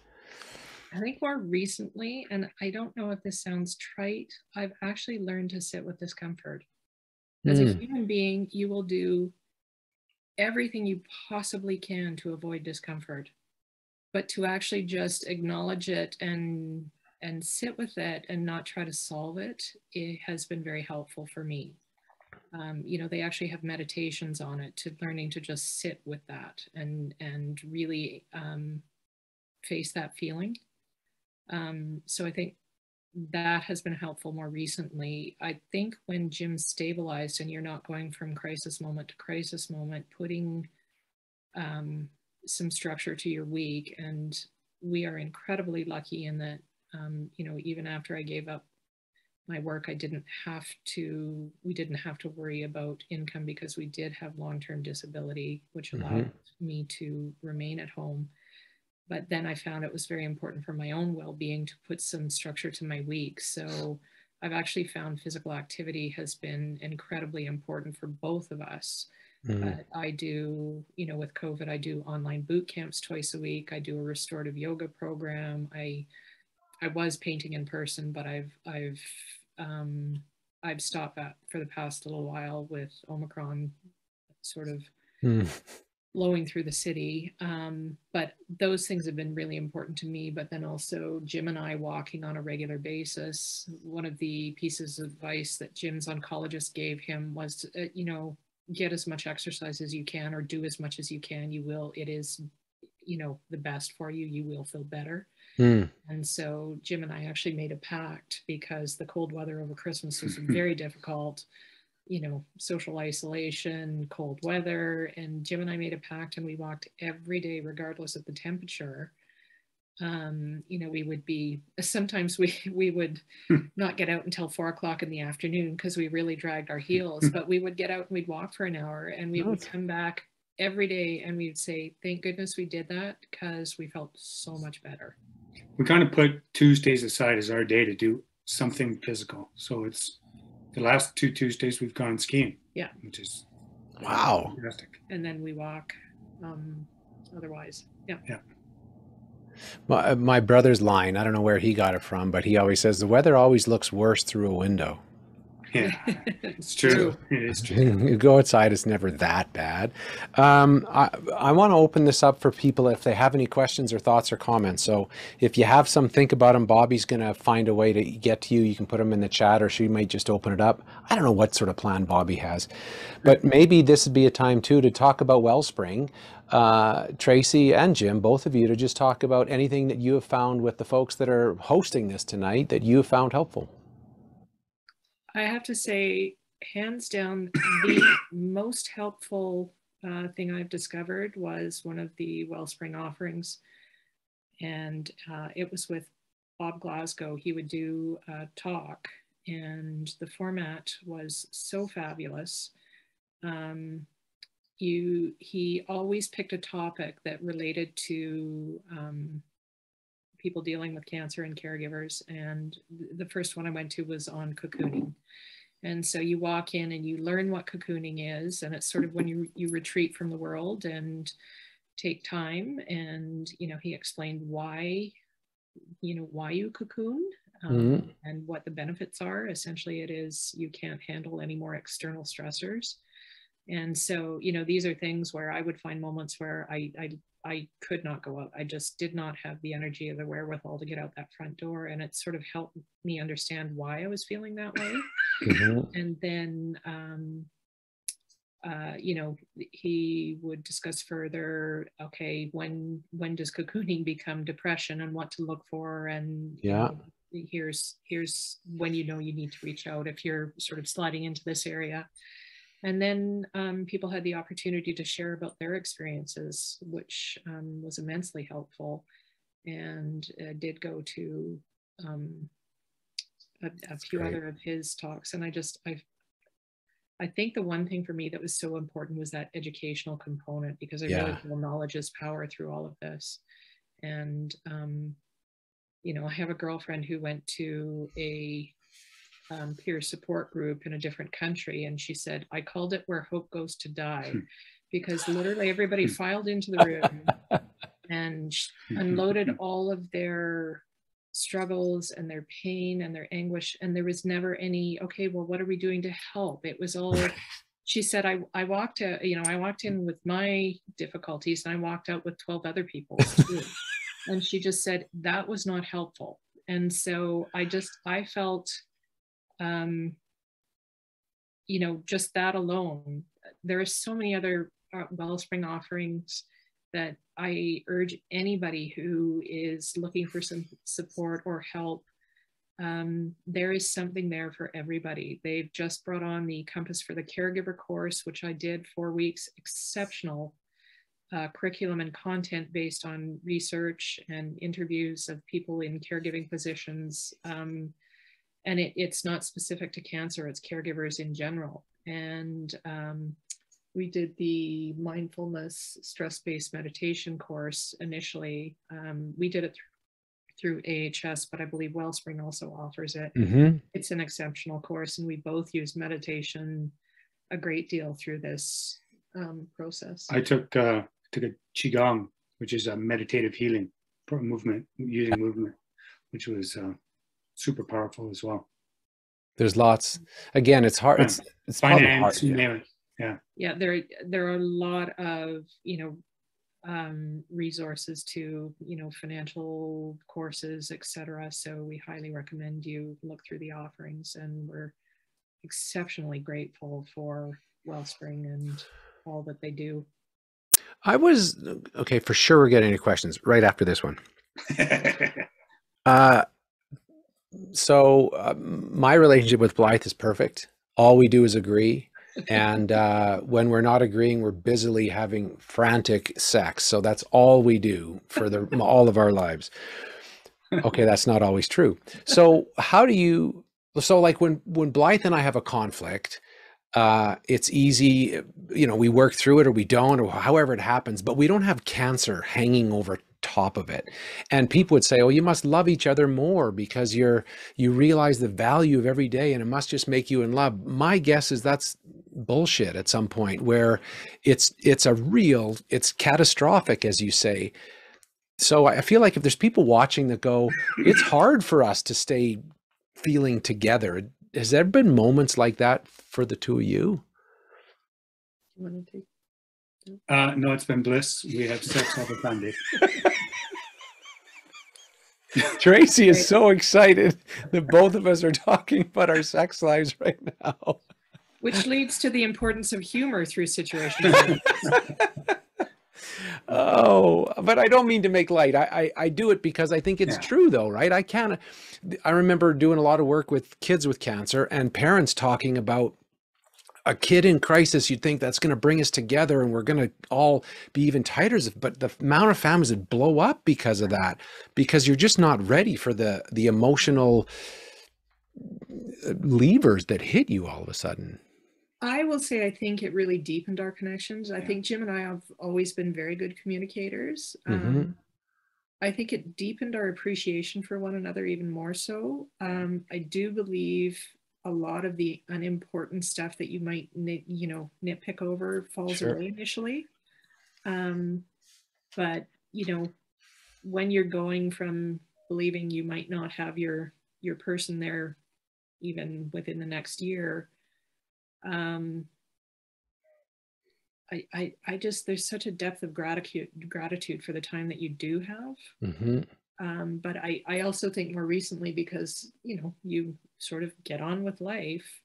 I think more recently, and I don't know if this sounds trite, I've actually learned to sit with discomfort. As a human being, you will do everything you possibly can to avoid discomfort, but to actually just acknowledge it and sit with it and not try to solve it, it has been very helpful for me. You know, they actually have meditations on it, to learning to just sit with that and really face that feeling. So I think that has been helpful more recently. I think when Jim's stabilized and you're not going from crisis moment to crisis moment, putting some structure to your week. And we are incredibly lucky in that, you know, even after I gave up my work, we didn't have to worry about income, because we did have long-term disability, which allowed me to remain at home. But then I found it was very important for my own well-being to put some structure to my week. So I've actually found physical activity has been incredibly important for both of us. But I do, you know, with COVID, I do online boot camps twice a week. I do a restorative yoga program. I was painting in person, but I've stopped that for the past little while with Omicron sort of blowing through the city. But those things have been really important to me. But then also Jim and I walking on a regular basis. One of the pieces of advice that Jim's oncologist gave him was, to, you know, get as much exercise as you can, or do as much as you can. You will, it is, you know, the best for you. You will feel better. And so Jim and I actually made a pact, because the cold weather over Christmas was very difficult. You know, social isolation, cold weather, and Jim and I made a pact, and we walked every day, regardless of the temperature. You know, sometimes we would not get out until 4 o'clock in the afternoon, because we really dragged our heels, but we would get out and we'd walk for an hour, and we would come back every day, and we'd say, thank goodness we did that, because we felt so much better. We kind of put Tuesdays aside as our day to do something physical. So it's, the last two Tuesdays we've gone skiing. Yeah. Which is wow. Fantastic. And then we walk otherwise. Yeah. Yeah. My brother's line, I don't know where he got it from, but he always says the weather always looks worse through a window. Yeah, it's true. It is true. You go outside, it's never that bad. I want to open this up for people if they have any questions or thoughts or comments. So if you have some, think about them. Bobby's going to find a way to get to you. You can put them in the chat, or she might just open it up. I don't know what sort of plan Bobby has, but maybe this would be a time too to talk about Wellspring. Tracy and Jim, both of you, to just talk about anything that you have found with the folks that are hosting this tonight that you have found helpful. I have to say, hands down, the most helpful thing I've discovered was one of the Wellspring offerings. And it was with Bob Glasgow. He would do a talk, and the format was so fabulous. He always picked a topic that related to people dealing with cancer and caregivers. And the first one I went to was on cocooning. And so you walk in and you learn what cocooning is. And it's sort of when you retreat from the world and take time. And, you know, he explained why you cocoon and what the benefits are. Essentially, it is you can't handle any more external stressors. And so, you know, these are things where I would find moments where I could not go out. I just did not have the energy or the wherewithal to get out that front door. And it sort of helped me understand why I was feeling that way. Mm-hmm. And then, you know, he would discuss further, okay, when does cocooning become depression and what to look for? And yeah, you know, here's when you know you need to reach out if you're sort of sliding into this area. And then people had the opportunity to share about their experiences, which was immensely helpful, and did go to a few other of his talks. And I think the one thing for me that was so important was that educational component, because I really feel knowledge is power through all of this. And, you know, I have a girlfriend who went to a peer support group in a different country, and she said, I called it where hope goes to die, because literally everybody filed into the room and unloaded all of their struggles and their pain and their anguish, and there was never any, okay, well, what are we doing to help? It was all, she said, I walked in with my difficulties and I walked out with 12 other people too. And she just said that was not helpful. And so I felt, you know, just that alone. There are so many other Wellspring offerings that I urge anybody who is looking for some support or help. There is something there for everybody. They've just brought on the Compass for the Caregiver course, which I did 4 weeks, exceptional curriculum and content based on research and interviews of people in caregiving positions. And it's not specific to cancer, it's caregivers in general. And we did the mindfulness stress-based meditation course initially. We did it through AHS, but I believe Wellspring also offers it. Mm-hmm. It's an exceptional course, and we both used meditation a great deal through this process. I took a Qigong, which is a meditative healing movement, using movement, which was super powerful as well. There's lots. Again, it's hard. It's finance, hard, name it. Yeah. There are a lot of, you know, resources to, you know, financial courses, etc. So we highly recommend you look through the offerings, and we're exceptionally grateful for Wellspring and all that they do. Okay, for sure we're getting into questions right after this one. So my relationship with Blythe is perfect. All we do is agree. And when we're not agreeing, we're busily having frantic sex. So that's all we do for all of our lives. Okay, that's not always true. So like when Blythe and I have a conflict, it's easy, you know, we work through it or we don't, or however it happens, but we don't have cancer hanging over top of it. And people would say, oh, you must love each other more because you realize the value of every day and it must just make you in love. My guess is that's bullshit at some point, where it's catastrophic, as you say. So I feel like if there's people watching that go, it's hard for us to stay feeling together. Has there been moments like that for the two of you? You want to take? No, it's been bliss. We have sex over candy. Tracy is so excited that both of us are talking about our sex lives right now. Which leads to the importance of humor through situations. Oh, but I don't mean to make light. I do it because I think it's true though, right? I remember doing a lot of work with kids with cancer and parents talking about a kid in crisis. You'd think that's going to bring us together and we're going to all be even tighter, but the amount of families that blow up because of that, because you're just not ready for the emotional levers that hit you all of a sudden. I will say, I think it really deepened our connections. I think Jim and I have always been very good communicators. I think it deepened our appreciation for one another even more so. I do believe a lot of the unimportant stuff that you might, nitpick over falls away initially. But, when you're going from believing you might not have your person there even within the next year, I just, there's such a depth of gratitude for the time that you do have. But I also think more recently, because, you sort of get on with life.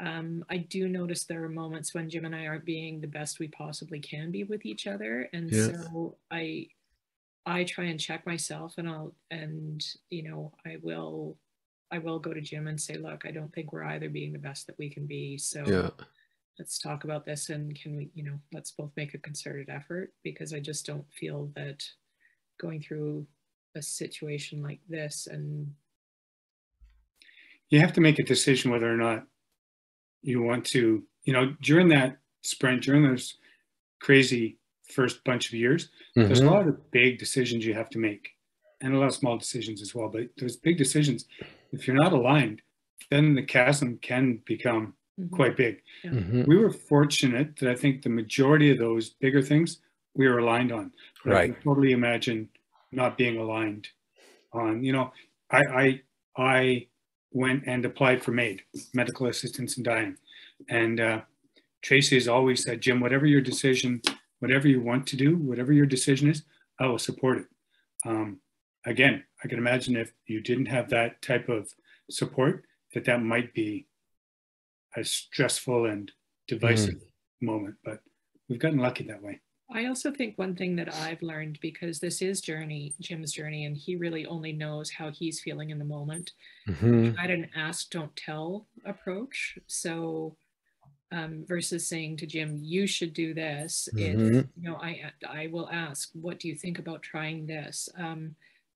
I do notice there are moments when Jim and I aren't being the best we possibly can be with each other. And so I try and check myself, and I will go to Jim and say, look, I don't think we're either being the best that we can be. So let's talk about this, and can we, let's both make a concerted effort, because I just don't feel that going through a situation like this, and you have to make a decision whether or not you want to, during that sprint, during those crazy first bunch of years, there's a lot of big decisions you have to make, and a lot of small decisions as well, but those big decisions, if you're not aligned, then the chasm can become quite big. We were fortunate that I think the majority of those bigger things we were aligned on, but I can totally imagine not being aligned on, I went and applied for MAID, medical assistance in dying. And Tracy has always said, Jim, whatever your decision, whatever you want to do, whatever your decision is, I will support it. Again, I can imagine if you didn't have that type of support, that might be a stressful and divisive moment, but we've gotten lucky that way. I also think one thing that I've learned, because this is Jim's journey, and he really only knows how he's feeling in the moment. I had an ask, don't tell approach. So versus saying to Jim, you should do this, if, I will ask, what do you think about trying this?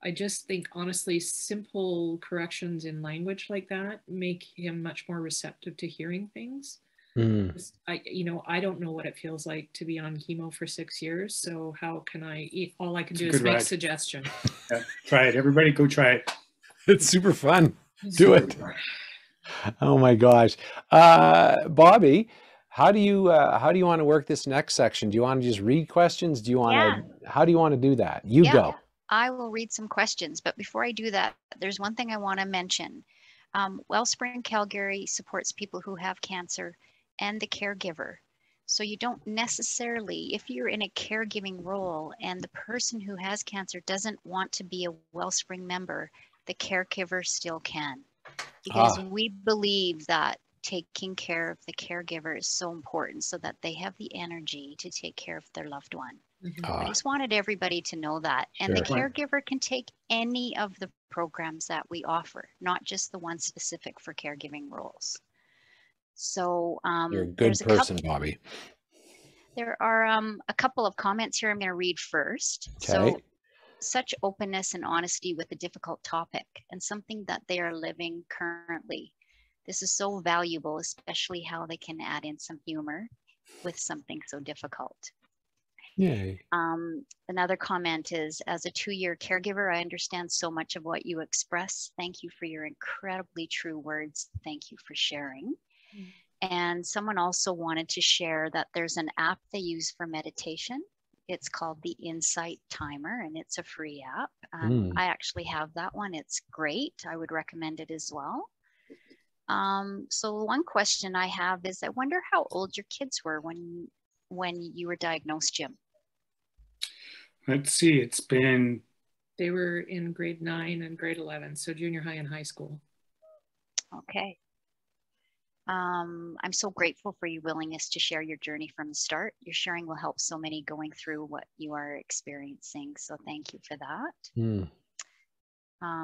I just think, honestly, simple corrections in language like that make him much more receptive to hearing things. I don't know what it feels like to be on chemo for 6 years. So how can I eat? All I can do is make suggestions. Try it. Everybody go try it. It's super fun. Do it. Oh my gosh. Bobby, how do you want to work this next section? Do you want to just read questions? Do you want to, how do you want to do that? You go. I will read some questions, but before I do that, there's one thing I want to mention. Wellspring Calgary supports people who have cancer and the caregiver. So you don't necessarily, if you're in a caregiving role and the person who has cancer doesn't want to be a Wellspring member, the caregiver still can. Because we believe that taking care of the caregiver is so important so that they have the energy to take care of their loved one. I just wanted everybody to know that. And the caregiver can take any of the programs that we offer, not just the one specific for caregiving roles. So you're a good person, Bobby. There are a couple of comments here I'm going to read first. So such openness and honesty with a difficult topic and something that they are living currently. This is so valuable, especially how they can add in some humor with something so difficult. Another comment is, as a two-year caregiver, I understand so much of what you express. Thank you for your incredibly true words. Thank you for sharing. And someone also wanted to share that there's an app they use for meditation It's called the Insight Timer, and it's a free app. I actually have that one. It's great. I would recommend it as well. So one question I have is, I wonder how old your kids were when you were diagnosed, Jim? Let's see, it's been... They were in grade 9 and grade 11, so junior high and high school. Okay. I'm so grateful for your willingness to share your journey from the start. Your sharing will help so many going through what you are experiencing. So thank you for that.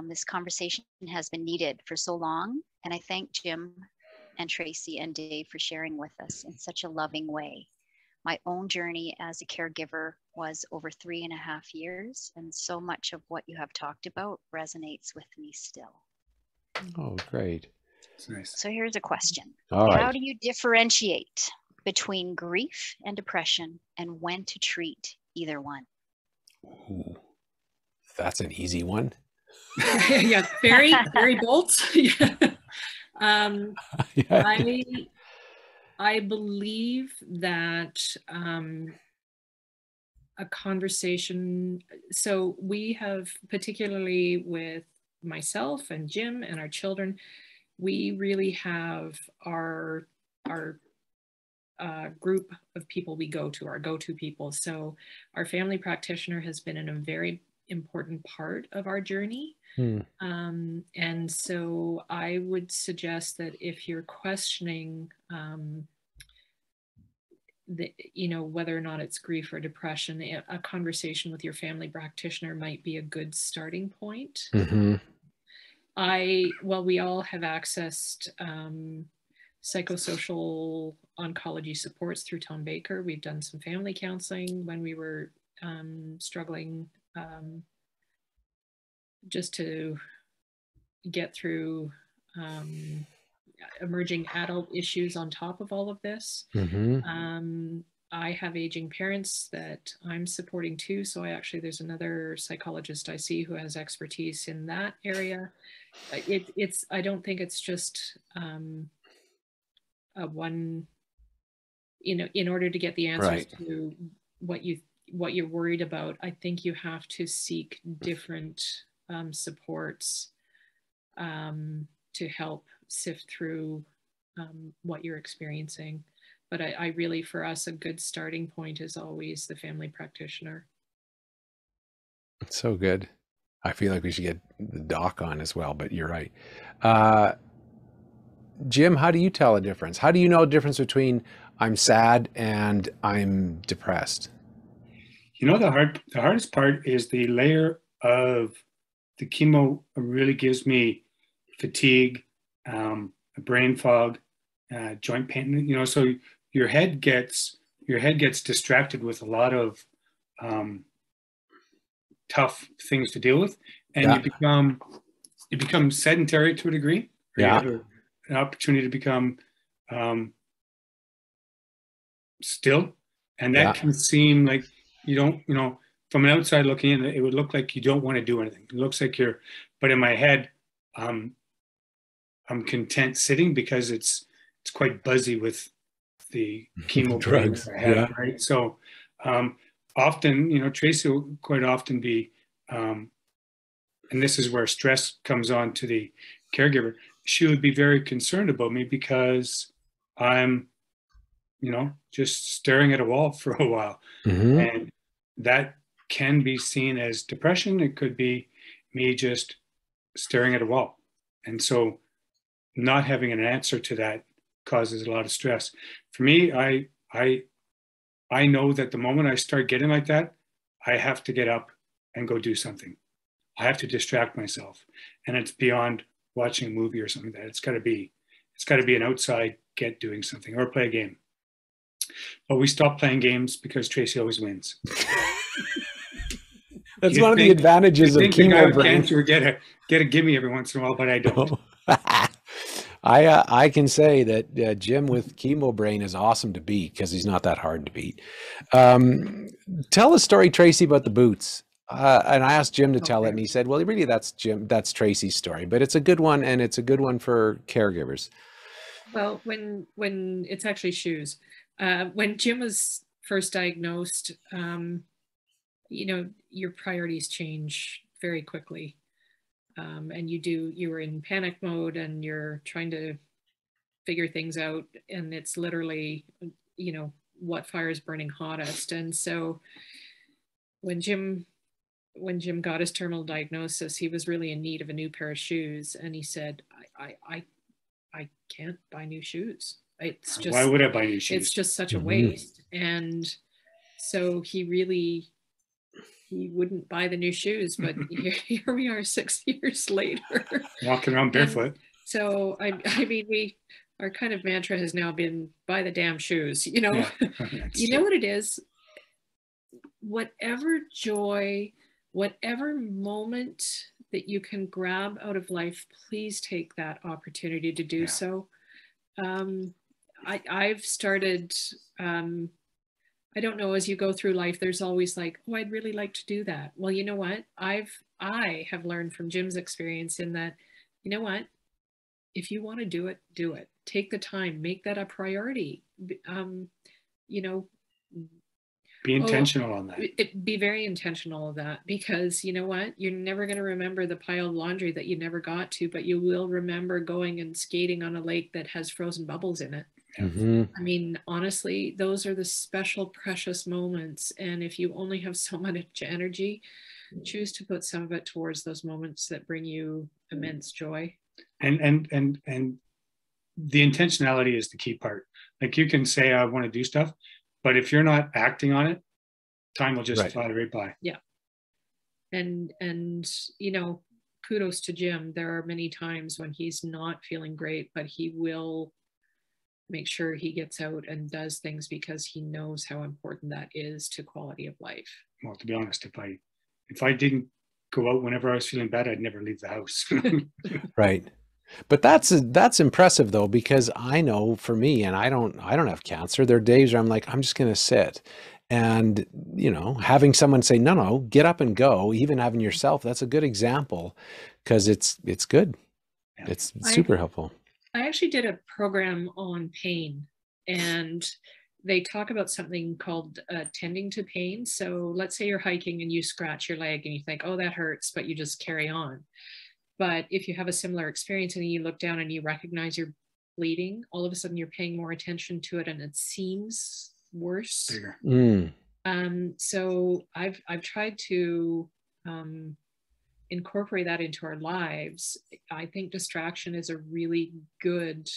This conversation has been needed for so long. And I thank Jim and Tracy and Dave for sharing with us in such a loving way. My own journey as a caregiver was over 3.5 years. And so much of what you have talked about resonates with me still. Oh, great. Nice. So here's a question. How do you differentiate between grief and depression, and when to treat either one? Ooh, that's an easy one. Yeah, very bold. Yeah. I believe that a conversation, so we have, particularly with myself and Jim and our children, we really have our group of people we go to, our go-to people. So our family practitioner has been in a very important part of our journey. And so I would suggest that if you're questioning, whether or not it's grief or depression, a conversation with your family practitioner might be a good starting point. We all have accessed psychosocial oncology supports through Tom Baker. We've done some family counseling when we were struggling just to get through emerging adult issues on top of all of this. I have aging parents that I'm supporting too. So there's another psychologist I see who has expertise in that area. I don't think it's just a one, in order to get the answers to what you're worried about, I think you have to seek different supports to help sift through what you're experiencing. But I really, for us, a good starting point is always the family practitioner. It's so good. I feel like we should get the doc on as well, but you're right. Jim, how do you tell a difference? How do you know the difference between I'm sad and I'm depressed? You know, the hardest part is the layer of the chemo really gives me fatigue, a brain fog, joint pain, so your head gets distracted with a lot of tough things to deal with, and you become sedentary to a degree. You have an opportunity to become still, and that can seem like you don't, from an outside looking in, it would look like you don't want to do anything. It looks like but in my head, I'm content sitting because it's quite buzzy with the chemo drugs I had, right? So often, Tracy will quite often be, and this is where stress comes on to the caregiver. She would be very concerned about me because I'm, just staring at a wall for a while. And that can be seen as depression. It could be me just staring at a wall. And so not having an answer to that causes a lot of stress. For me, I know that the moment I start getting like that, I have to get up and go do something. I have to distract myself, and it's beyond watching a movie or something like that. It's got to be an outside get doing something, or play a game. But we stop playing games because Tracy always wins. That's one of the advantages of chemo brain. Get a gimme every once in a while, but I don't. I can say that Jim with chemo brain is awesome to beat because he's not that hard to beat. Tell a story, Tracy, about the boots. And I asked Jim to tell it, and he said, "Well, really, that's Tracy's story, but it's a good one, and it's a good one for caregivers." Well, when it's actually shoes. When Jim was first diagnosed, you know, your priorities change very quickly. And you were in panic mode and you're trying to figure things out, and it's literally, you know, what fire is burning hottest. And so when Jim got his terminal diagnosis, he was really in need of a new pair of shoes. And he said, I can't buy new shoes. It's just, why would I buy new shoes? It's just such a waste. And so he wouldn't buy the new shoes, but here we are 6 years later. Walking around barefoot. And so, I mean, our kind of mantra has now been, buy the damn shoes, you know? Yeah. You know what it is? Whatever joy, whatever moment that you can grab out of life, please take that opportunity to do so. I've started... I don't know, as you go through life, there's always like, oh, I'd really like to do that. Well, you know what? I have learned from Jim's experience in that, you know what? If you want to do it, do it. Take the time, make that a priority. You know, be intentional on that. Be very intentional of that, because you know what? You're never going to remember the pile of laundry that you never got to, but you will remember going and skating on a lake that has frozen bubbles in it. Mm-hmm. I mean, honestly, those are the special, precious moments. And if you only have so much energy, choose to put some of it towards those moments that bring you immense joy. And the intentionality is the key part. Like, you can say, I want to do stuff, but if you're not acting on it, time will just fly right by. Yeah. And, you know, kudos to Jim. There are many times when he's not feeling great, but he will make sure he gets out and does things because he knows how important that is to quality of life. Well, to be honest, if I didn't go out whenever I was feeling bad, I'd never leave the house. Right. But that's impressive though, because I know for me, and I don't have cancer, there are days where I'm like, I'm just going to sit. And, you know, having someone say, no, get up and go, even having yourself, that's a good example, because it's good. Yeah. It's super helpful. I actually did a program on pain, and they talk about something called tending to pain. So let's say you're hiking and you scratch your leg and you think, oh, that hurts, but you just carry on. But if you have a similar experience and you look down and you recognize you're bleeding, all of a sudden you're paying more attention to it and it seems worse. Mm. So I've tried to incorporate that into our lives. I think distraction is a really good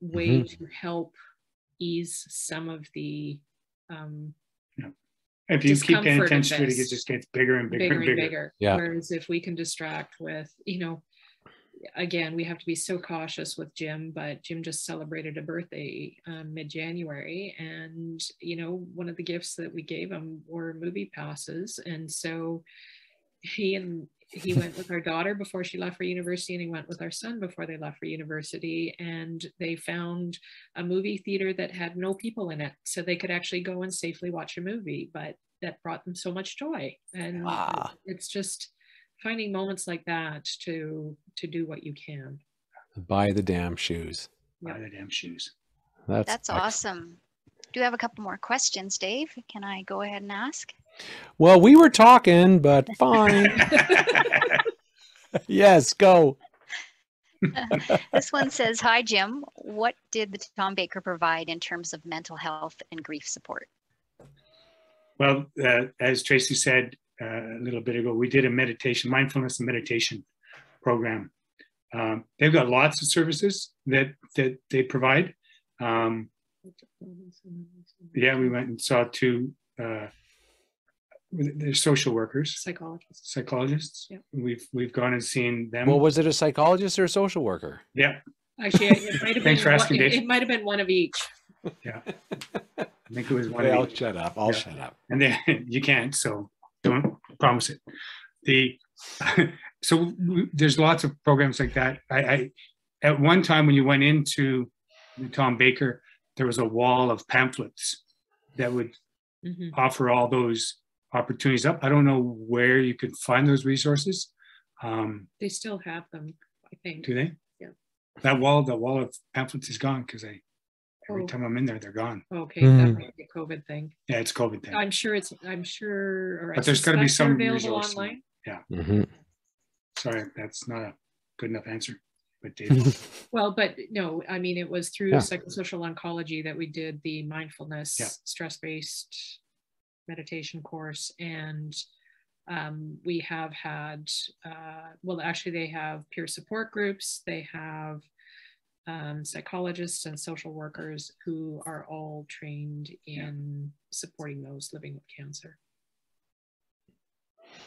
way to help ease some of the if you keep paying attention to it, it just gets bigger and bigger. Yeah. Whereas if we can distract with, you know, again, we have to be so cautious with Jim, but Jim just celebrated a birthday mid-January, and you know, one of the gifts that we gave him were movie passes, and so he went with our daughter before she left for university, and he went with our son before they left for university, and they found a movie theater that had no people in it, so they could actually go and safely watch a movie, but that brought them so much joy. And wow. It's just finding moments like that to do what you can. Buy the damn shoes. Yep. Buy the damn shoes. That's awesome. Do you have a couple more questions, Dave? Can I go ahead and ask? Well, we were talking, but fine. Yes, go. This one says, hi, Jim. What did the Tom Baker provide in terms of mental health and grief support? Well, as Tracy said, a little bit ago, we did a mindfulness and meditation program. They've got lots of services that they provide. Yeah, we went and saw two they're social workers, psychologists. Yeah. We've gone and seen them. Well, was it a psychologist or a social worker? Yeah. Actually, it might have been it might have been one of each. Yeah, I think it was one. I'll shut up. I'll shut up. And then you can't. So. Don't promise it. So there's lots of programs like that. I at one time when you went into Tom Baker, there was a wall of pamphlets that would offer all those opportunities up. I don't know where you could find those resources. They still have them, I think. Do they? Yeah. That wall of pamphlets is gone because I Every time I'm in there, they're gone. Okay, that might be a COVID thing. Yeah, it's a COVID thing. I'm sure. Or but there's got to be some resource. Online? Yeah. Mm-hmm. Sorry, that's not a good enough answer. But David. Well, but no, I mean, it was through psychosocial oncology that we did the mindfulness, stress-based meditation course. And we have had, well, actually they have peer support groups. They have psychologists and social workers who are all trained in supporting those living with cancer.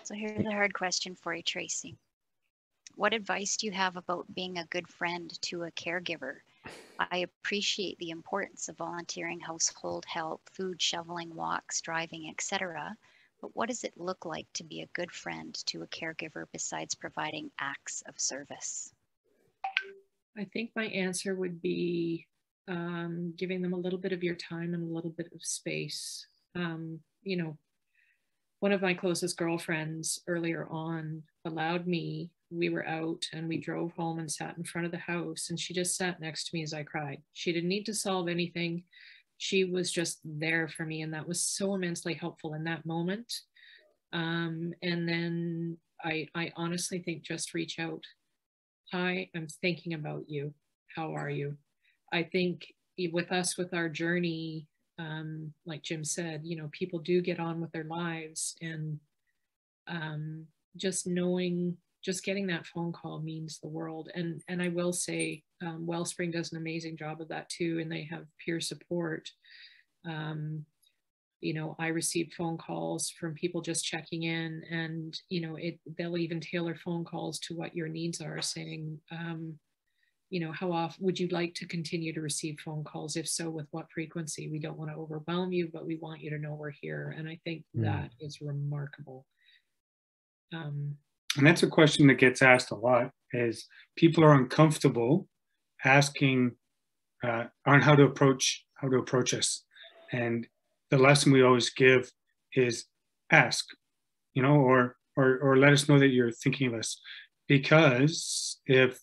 So here's a hard question for you, Tracy. What advice do you have about being a good friend to a caregiver? I appreciate the importance of volunteering, household help, food shoveling, walks, driving, etc. But what does it look like to be a good friend to a caregiver besides providing acts of service? I think my answer would be giving them a little bit of your time and a little bit of space. You know, one of my closest girlfriends earlier on allowed me, we were out and we drove home and sat in front of the house, and she just sat next to me as I cried. She didn't need to solve anything. She was just there for me, and that was so immensely helpful in that moment. And then I honestly think just reach out. Hi, I'm thinking about you. How are you? I think with us, with our journey, like Jim said, you know, people do get on with their lives, and just knowing, just getting that phone call means the world. And I will say, Wellspring does an amazing job of that too, and they have peer support. You know, I received phone calls from people just checking in, and, you know, they'll even tailor phone calls to what your needs are, saying, you know, how often would you like to continue to receive phone calls? If so, with what frequency? We don't want to overwhelm you, but we want you to know we're here. And I think that is remarkable. And that's a question that gets asked a lot, is people are uncomfortable asking on how to approach us. And the lesson we always give is ask, you know, or let us know that you're thinking of us, because if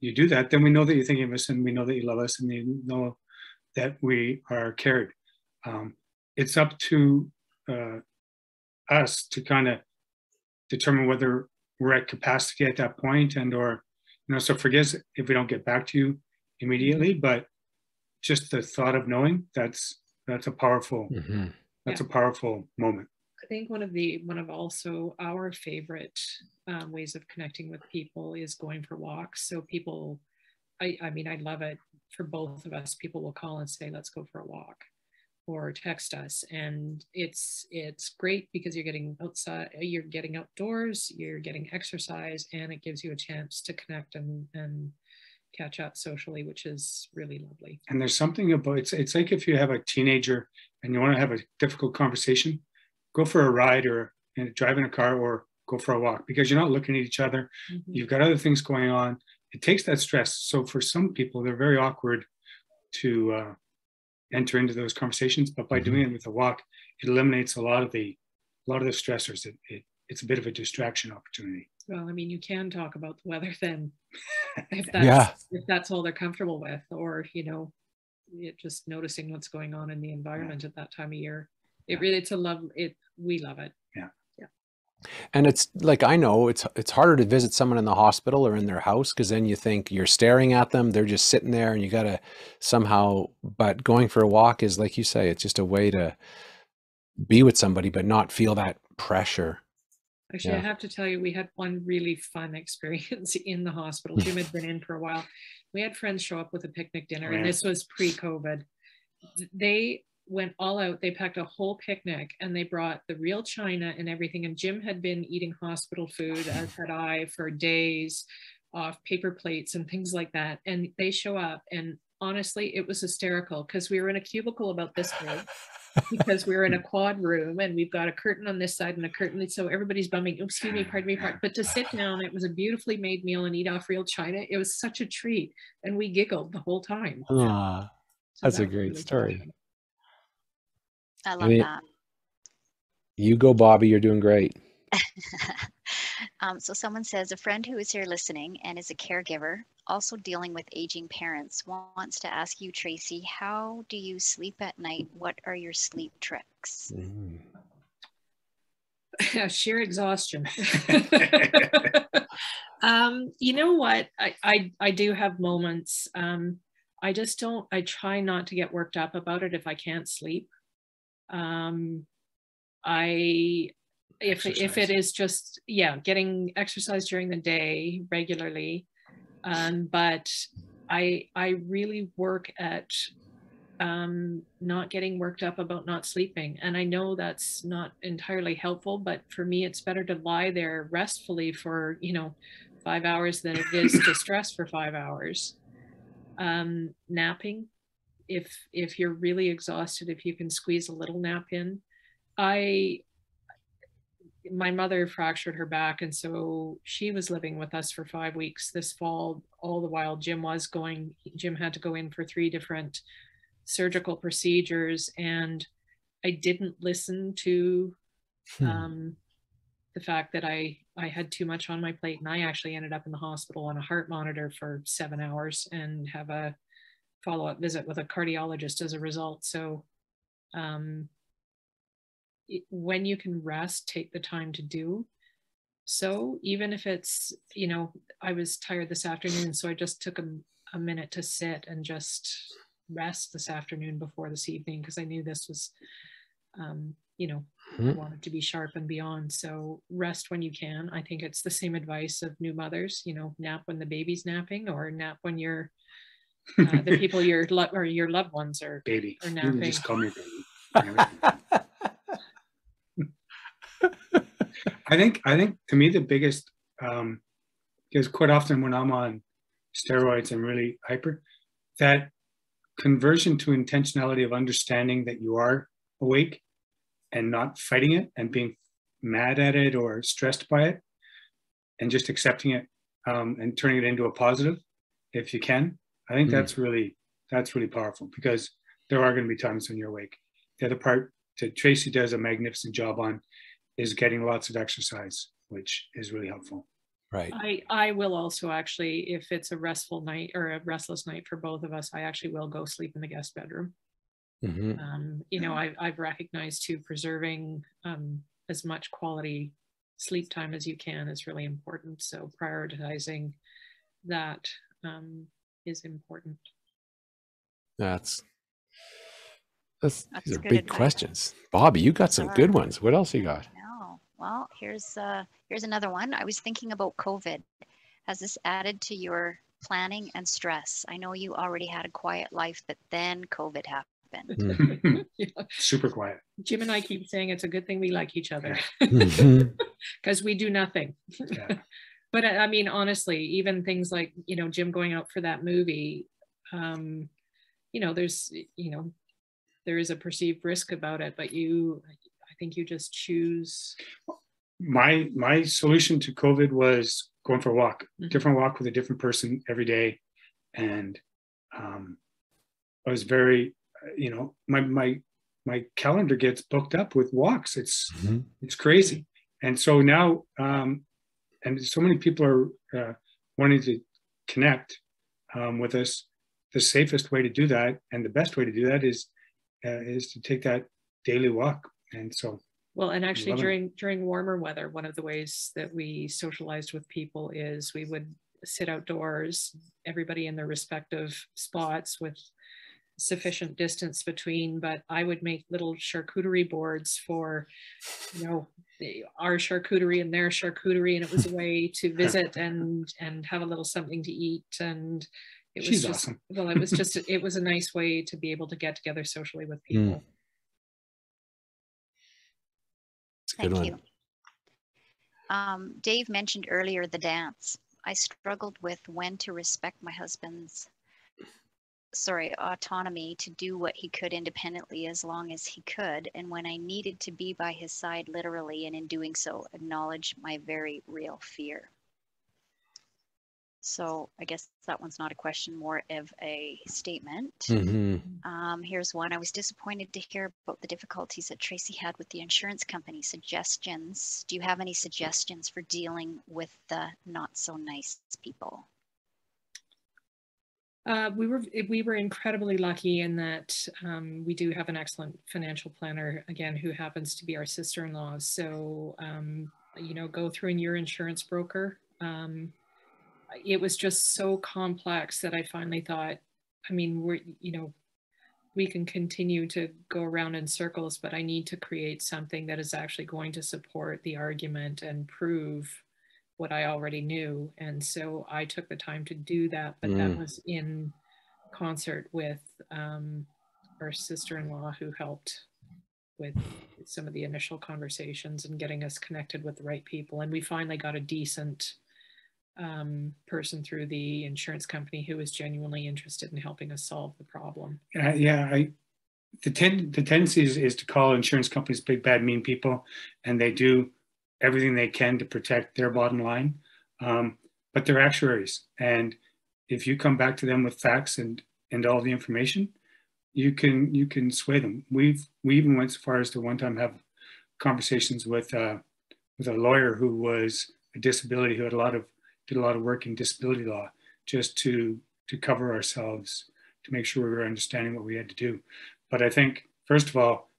you do that, then we know that you're thinking of us, and we know that you love us, and you know that we are cared. It's up to us to kind of determine whether we're at capacity at that point, and or, you know, so forgive us if we don't get back to you immediately, but just the thought of knowing, that's a powerful, that's a powerful moment. I think one of also our favorite ways of connecting with people is going for walks. So people, I mean, I love it for both of us. People will call and say, let's go for a walk, or text us. And it's great because you're getting outside, you're getting outdoors, you're getting exercise, and it gives you a chance to connect and catch up socially, which is really lovely. And there's something about, it's like if you have a teenager and you want to have a difficult conversation, go for a ride or drive in a car or go for a walk, because you're not looking at each other. Mm-hmm. You've got other things going on. It takes that stress. So for some people, they're very awkward to enter into those conversations, but by doing it with a walk, it eliminates a lot of the stressors. It's a bit of a distraction opportunity. Well, I mean, you can talk about the weather then, if that's all they're comfortable with, or, you know, just noticing what's going on in the environment at that time of year. It really, we love it. Yeah. Yeah. And it's like, I know it's harder to visit someone in the hospital or in their house, because then you think you're staring at them, they're just sitting there, and you got to somehow, but going for a walk is, like you say, it's just a way to be with somebody, but not feel that pressure. Actually, I have to tell you, we had one really fun experience in the hospital. Jim had been in for a while. We had friends show up with a picnic dinner, and this was pre-COVID. They went all out. They packed a whole picnic, and they brought the real china and everything. And Jim had been eating hospital food, as had I, for days, off paper plates and things like that. And they show up, and honestly, it was hysterical, because we were in a cubicle about this big. Because we're in a quad room, and we've got a curtain on this side and a curtain, so everybody's bumming, excuse me, pardon me, pardon. But to sit down, it was a beautifully made meal and eat off real china. It was such a treat, and we giggled the whole time. Ah, so that's a great really story. Fun. I love that. You go, Bobby. You're doing great. So someone says, a friend who is here listening and is a caregiver, also dealing with aging parents, wants to ask you, Tracy, how do you sleep at night? What are your sleep tricks? Mm. Sheer exhaustion. You know what? I do have moments. I just don't, I try not to get worked up about it if I can't sleep. If it is just, yeah, getting exercise during the day regularly. But I really work at not getting worked up about not sleeping. And I know that's not entirely helpful, but for me, it's better to lie there restfully for, 5 hours than it is to stress for 5 hours. Napping, if you're really exhausted, if you can squeeze a little nap in. My mother fractured her back, and so she was living with us for 5 weeks this fall. All the while Jim had to go in for 3 different surgical procedures, and I didn't listen to the fact that I had too much on my plate, and I actually ended up in the hospital on a heart monitor for 7 hours and have a follow-up visit with a cardiologist as a result. So when you can rest, take the time to do so, even if it's, I was tired this afternoon, so I just took a minute to sit and just rest this afternoon before this evening, because I knew this was, I wanted to be sharp and beyond. So rest when you can. I think it's the same advice of new mothers, nap when the baby's napping, or nap when you're, the people your loved ones are, baby. Are napping. Just call me baby. I think to me the biggest, because quite often when I'm on steroids, I'm really hyper, that conversion to intentionality of understanding that you are awake and not fighting it and being mad at it or stressed by it, and just accepting it and turning it into a positive if you can. I think that's really powerful, because there are going to be times when you're awake. The other part that Tracy does a magnificent job on is getting lots of exercise, which is really helpful. Right. I will also actually, if it's a restful night or a restless night for both of us, I actually will go sleep in the guest bedroom. Mm-hmm. I've recognized too, preserving as much quality sleep time as you can is really important. So prioritizing that is important. That's these are big advice. Questions. Bobby, you got some good ones. What else you got? No. Well, here's another one. I was thinking about COVID. Has this added to your planning and stress? I know you already had a quiet life, but then COVID happened. Yeah. Super quiet. Jim and I keep saying it's a good thing we like each other, because we do nothing. Yeah. But I mean, honestly, even things like, Jim going out for that movie, there is a perceived risk about it, but I think you just choose. My solution to COVID was going for a walk, different walk with a different person every day. And I was very, my calendar gets booked up with walks. It's crazy. And so now, and so many people are wanting to connect with us. The safest way to do that and the best way to do that is to take that daily walk. And so, well, and actually during warmer weather, one of the ways that we socialized with people is we would sit outdoors, everybody in their respective spots with sufficient distance between, but I would make little charcuterie boards for, our charcuterie and their charcuterie, and it was a way to visit and have a little something to eat. And it was awesome. Well, it was a nice way to be able to get together socially with people. Thank you. Dave mentioned earlier the dance. I struggled with when to respect my husband's autonomy to do what he could independently as long as he could, and when I needed to be by his side literally, and in doing so, acknowledge my very real fear. So I guess that one's not a question, more of a statement. Mm-hmm. Here's one. I was disappointed to hear about the difficulties that Tracy had with the insurance company. Suggestions. Do you have any suggestions for dealing with the not so nice people? We were incredibly lucky in that we do have an excellent financial planner, again, who happens to be our sister-in-law. So, you know, go through your insurance broker. It was just so complex that I finally thought, I mean, we can continue to go around in circles, but I need to create something that is actually going to support the argument and prove what I already knew. And so I took the time to do that, but that was in concert with our sister-in-law, who helped with some of the initial conversations and getting us connected with the right people. And we finally got a decent person through the insurance company who was genuinely interested in helping us solve the problem. The tendency is to call insurance companies big, bad, mean people, and they do everything they can to protect their bottom line, but they're actuaries. And if you come back to them with facts and all the information, you can sway them. We even went so far as to one time have conversations with a lawyer who was a disability, who had did a lot of work in disability law, just to cover ourselves, to make sure we were understanding what we had to do. But I think, first of all,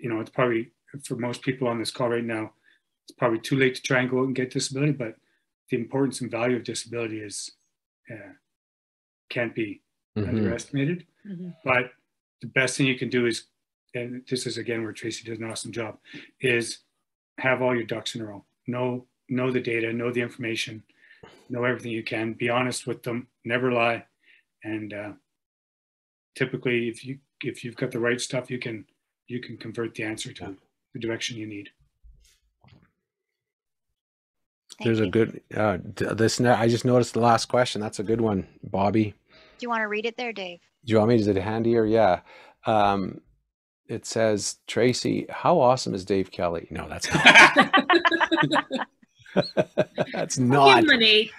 you know, it's probably, for most people on this call right now, it's probably too late to try and go out and get disability, but the importance and value of disability is, can't be underestimated. Mm-hmm. But the best thing you can do is, and this is again where Tracy does an awesome job, is have all your ducks in a row. Know the data, know the information, know everything you can, be honest with them, never lie. And typically if you've got the right stuff, you can convert the answer to the direction you need. I just noticed the last question. That's a good one, Bobby. Do you want to read it there, Dave? Do you want me? Is it handy or yeah? It says, Tracy, how awesome is Dave Kelly? No, that's not. That's not. Give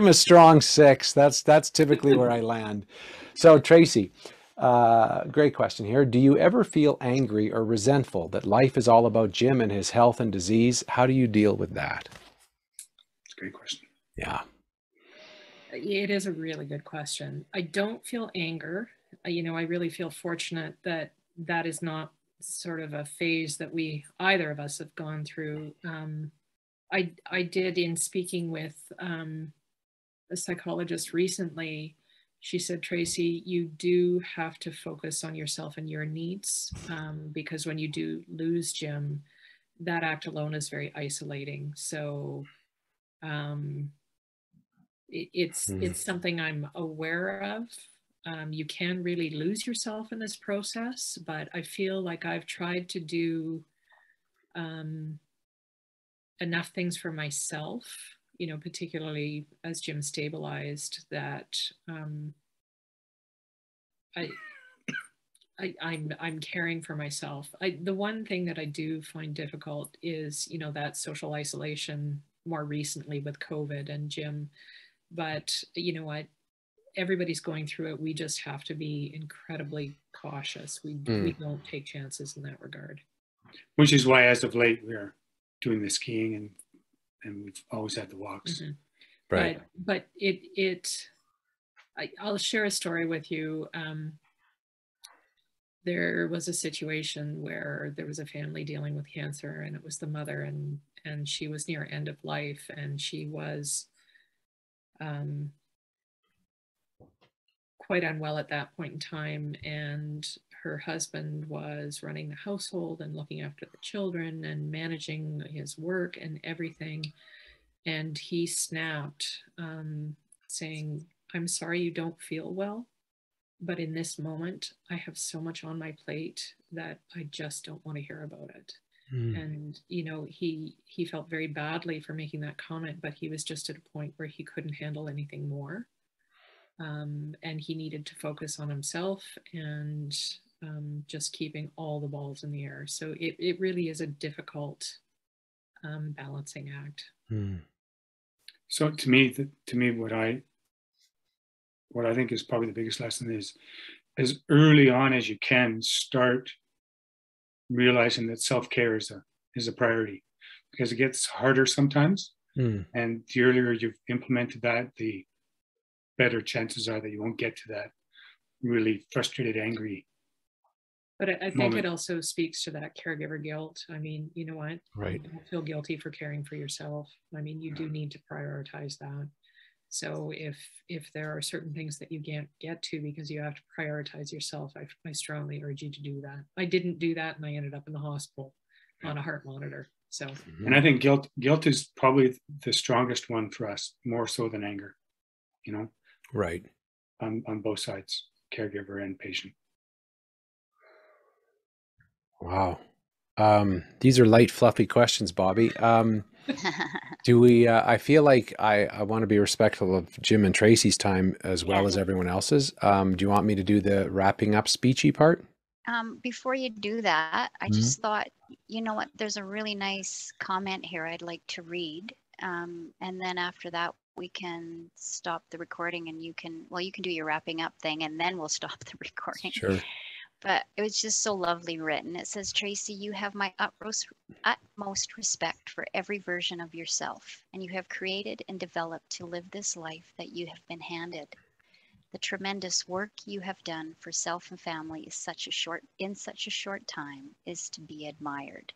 him a strong 6. That's typically where I land. So Tracy, great question here. Do you ever feel angry or resentful that life is all about Jim and his health and disease? How do you deal with that? It's a great question. Yeah. It is a really good question. I don't feel anger. You know, I really feel fortunate that that is not sort of a phase that either of us have gone through. I did, in speaking with a psychologist recently, she said, Tracy, you do have to focus on yourself and your needs, because when you do lose Jim, that act alone is very isolating. So it's something I'm aware of. You can really lose yourself in this process, but I feel like I've tried to do enough things for myself, you know, particularly as Jim stabilized, that I'm caring for myself. The one thing that I do find difficult is, you know, that social isolation, more recently with COVID and Jim, but you know what? Everybody's going through it. We just have to be incredibly cautious. We don't take chances in that regard. Which is why, as of late, we're doing the skiing and we've always had the walks. Mm-hmm. Right. But I'll share a story with you. There was a situation where there was a family dealing with cancer, and it was the mother, and she was near end of life, and she was quite unwell at that point in time, and her husband was running the household and looking after the children and managing his work and everything, and he snapped, saying, I'm sorry you don't feel well, but in this moment I have so much on my plate that I just don't want to hear about it. And you know, he felt very badly for making that comment, but he was just at a point where he couldn't handle anything more. And he needed to focus on himself and just keeping all the balls in the air. So it really is a difficult balancing act. Mm. So to me, what I think is probably the biggest lesson is, as early on as you can, start realizing that self-care is a priority, because it gets harder sometimes. Mm. And the earlier you've implemented that, the better chances are that you won't get to that really frustrated, angry. But I think moment. It also speaks to that caregiver guilt. I mean, you know what? Right. You don't feel guilty for caring for yourself. I mean, you do need to prioritize that. So if there are certain things that you can't get to because you have to prioritize yourself, I strongly urge you to do that. I didn't do that, and I ended up in the hospital on a heart monitor. So, and I think guilt is probably the strongest one for us, more so than anger, you know? Right. On both sides, caregiver and patient. Wow. These are light, fluffy questions, Bobby. Do we, I feel like I want to be respectful of Jim and Tracy's time as well as everyone else's. Do you want me to do the wrapping up speechy part? Before you do that, I just thought, you know what, there's a really nice comment here I'd like to read. And then after that, we can stop the recording, and you can, well, you can do your wrapping up thing, and then we'll stop the recording. Sure. But it was just so lovely written. It says, Tracy, you have my utmost respect for every version of yourself, and you have created and developed to live this life that you have been handed. The tremendous work you have done for self and family is in such a short time is to be admired.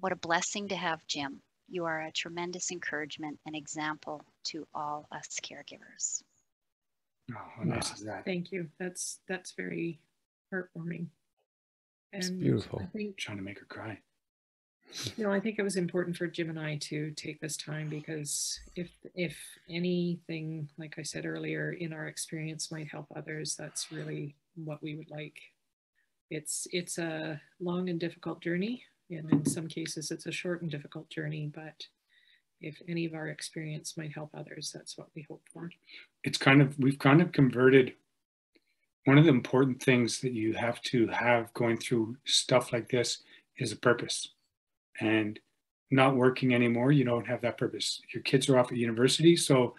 What a blessing to have, Jim. You are a tremendous encouragement and example to all us caregivers. Oh, how nice is that? Thank you. That's very heartwarming. And it's beautiful. I think, trying to make her cry. You know, I think it was important for Jim and I to take this time, because if anything, like I said earlier, in our experience might help others, that's really what we would like. It's a long and difficult journey, and in some cases it's a short and difficult journey, but if any of our experience might help others, that's what we hope for. It's kind of, we've kind of converted. One of the important things that you have to have going through stuff like this is a purpose. And not working anymore, you don't have that purpose. Your kids are off at university, so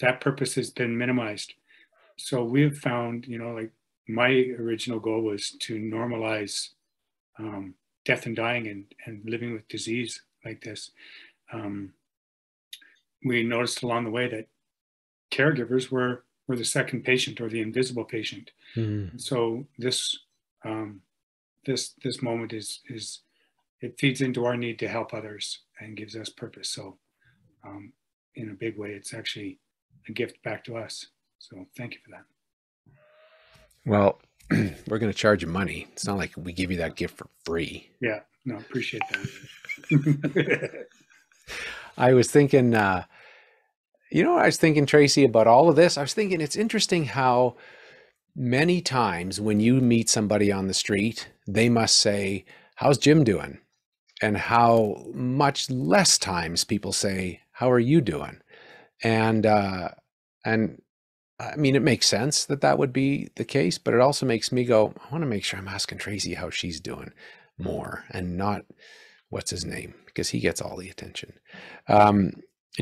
that purpose has been minimized. So we have found, you know, like my original goal was to normalize death and dying and living with disease like this. We noticed along the way that caregivers were the second patient, or the invisible patient. Mm. So this moment is it feeds into our need to help others and gives us purpose. So in a big way, it's actually a gift back to us. So thank you for that. Well, we're going to charge you money. It's not like we give you that gift for free. Yeah, no, appreciate that. I was thinking, you know, I was thinking, Tracy, about all of this. I was thinking it's interesting how many times when you meet somebody on the street, they must say, how's Jim doing? And how much less times people say, how are you doing? And I mean, it makes sense that that would be the case, but it also makes me go, I want to make sure I'm asking Tracy how she's doing more, and not what's his name, because he gets all the attention.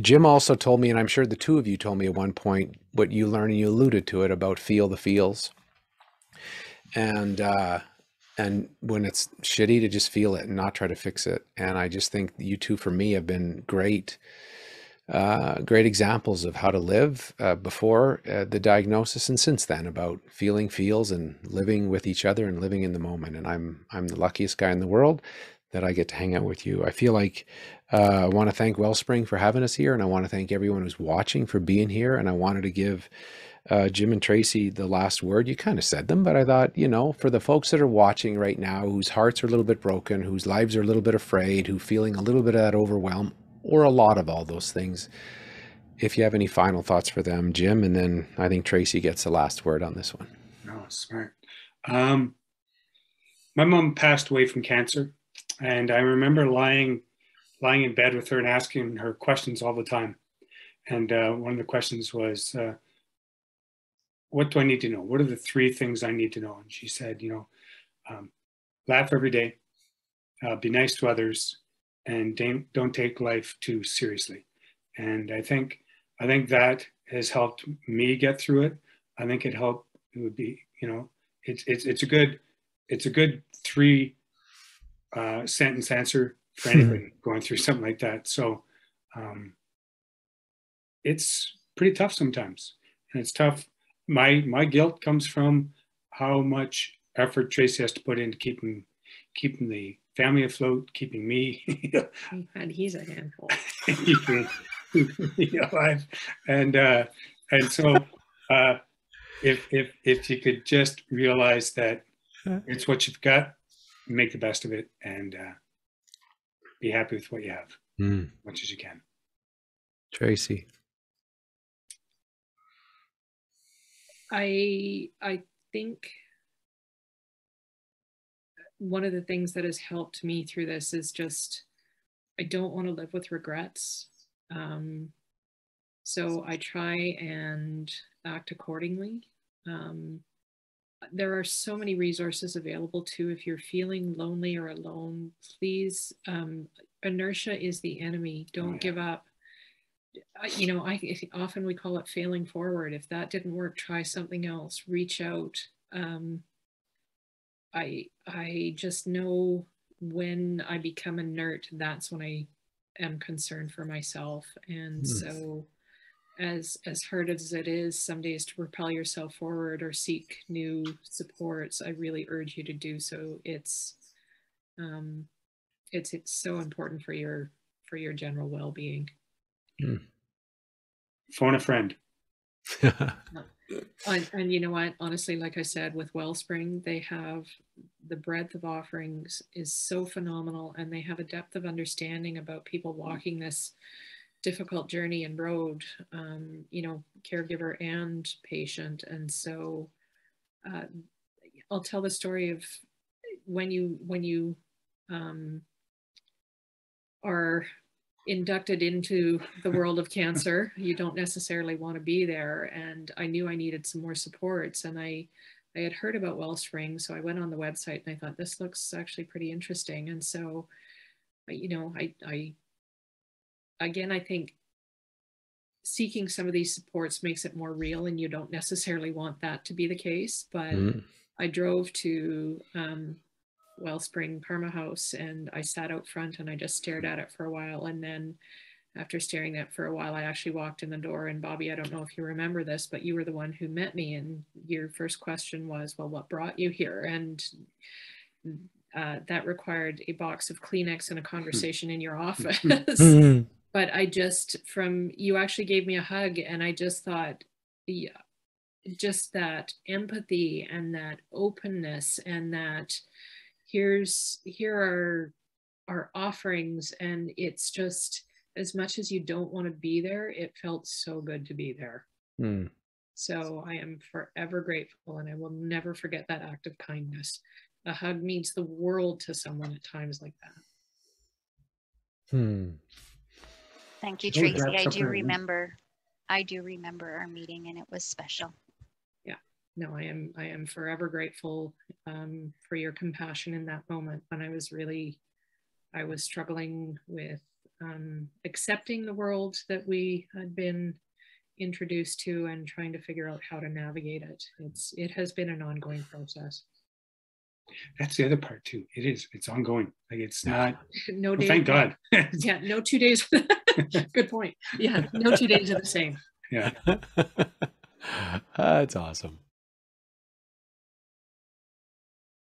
Jim also told me, and I'm sure the two of you told me at one point, what you learned, and you alluded to it, about feel the feels. And when it's shitty, to just feel it and not try to fix it. And I just think you two, for me, have been great, great examples of how to live before the diagnosis and since then, about feeling feels and living with each other and living in the moment. And I'm the luckiest guy in the world that I get to hang out with you. I feel like I want to thank Wellspring for having us here, and I want to thank everyone who's watching for being here. And I wanted to give Jim and Tracy the last word. You kind of said them, but I thought, you know, for the folks that are watching right now, whose hearts are a little bit broken, whose lives are a little bit afraid, who feeling a little bit of that overwhelm, or a lot of all those things, if you have any final thoughts for them, Jim, and then I think Tracy gets the last word on this one. Oh, smart. My mom passed away from cancer. And I remember lying in bed with her and asking her questions all the time. And one of the questions was, what do I need to know? What are the three things I need to know? And she said, you know, laugh every day, be nice to others, and don't take life too seriously. And I think I think that has helped me get through it. I think it helped, it would be, you know, it's a good three-sentence answer for anybody going through something like that. So it's pretty tough sometimes, and it's tough. My guilt comes from how much effort Tracy has to put into keeping the family afloat, keeping me. And he's a handful. Alive. And so if you could just realize that it's what you've got, make the best of it, and be happy with what you have as much as you can. Tracy. I think one of the things that has helped me through this is just, I don't want to live with regrets. So I try and act accordingly. There are so many resources available too. If you're feeling lonely or alone, please, inertia is the enemy. Don't give up. You know, often we call it failing forward. If that didn't work, try something else, reach out. I just know when I become inert, that's when I am concerned for myself. And so as hard as it is some days to propel yourself forward or seek new supports, I really urge you to do so. It's so important for your general well-being. Phone a friend. And you know what, honestly, like I said, with Wellspring, they have the breadth of offerings is so phenomenal, and they have a depth of understanding about people walking this difficult journey and road, you know, caregiver and patient. And so I'll tell the story of when you are inducted into the world of cancer, you don't necessarily want to be there. And I knew I needed some more supports, and I had heard about Wellspring, so I went on the website and I thought, this looks actually pretty interesting. And so, you know, I think seeking some of these supports makes it more real, and you don't necessarily want that to be the case, but I drove to Wellspring Karma House, and I sat out front and I just stared at it for a while. And then after staring at it for a while, I actually walked in the door. And Bobby, I don't know if you remember this, but you were the one who met me, and your first question was, well, what brought you here? And that required a box of Kleenex and a conversation in your office. But I just, you actually gave me a hug, and I just thought, yeah, just that empathy and that openness and that here are our offerings. And it's just, as much as you don't want to be there, it felt so good to be there. So I am forever grateful, and I will never forget that act of kindness. A hug means the world to someone at times like that. Thank you, Tracy. I do remember our meeting, and it was special. No, I am forever grateful for your compassion in that moment when I was struggling with accepting the world that we had been introduced to and trying to figure out how to navigate it. It has been an ongoing process. That's the other part too. It's ongoing. Like it's not, no day. Well, thank God. Yeah, no 2 days. Good point. Yeah, no 2 days are the same. Yeah. That's awesome.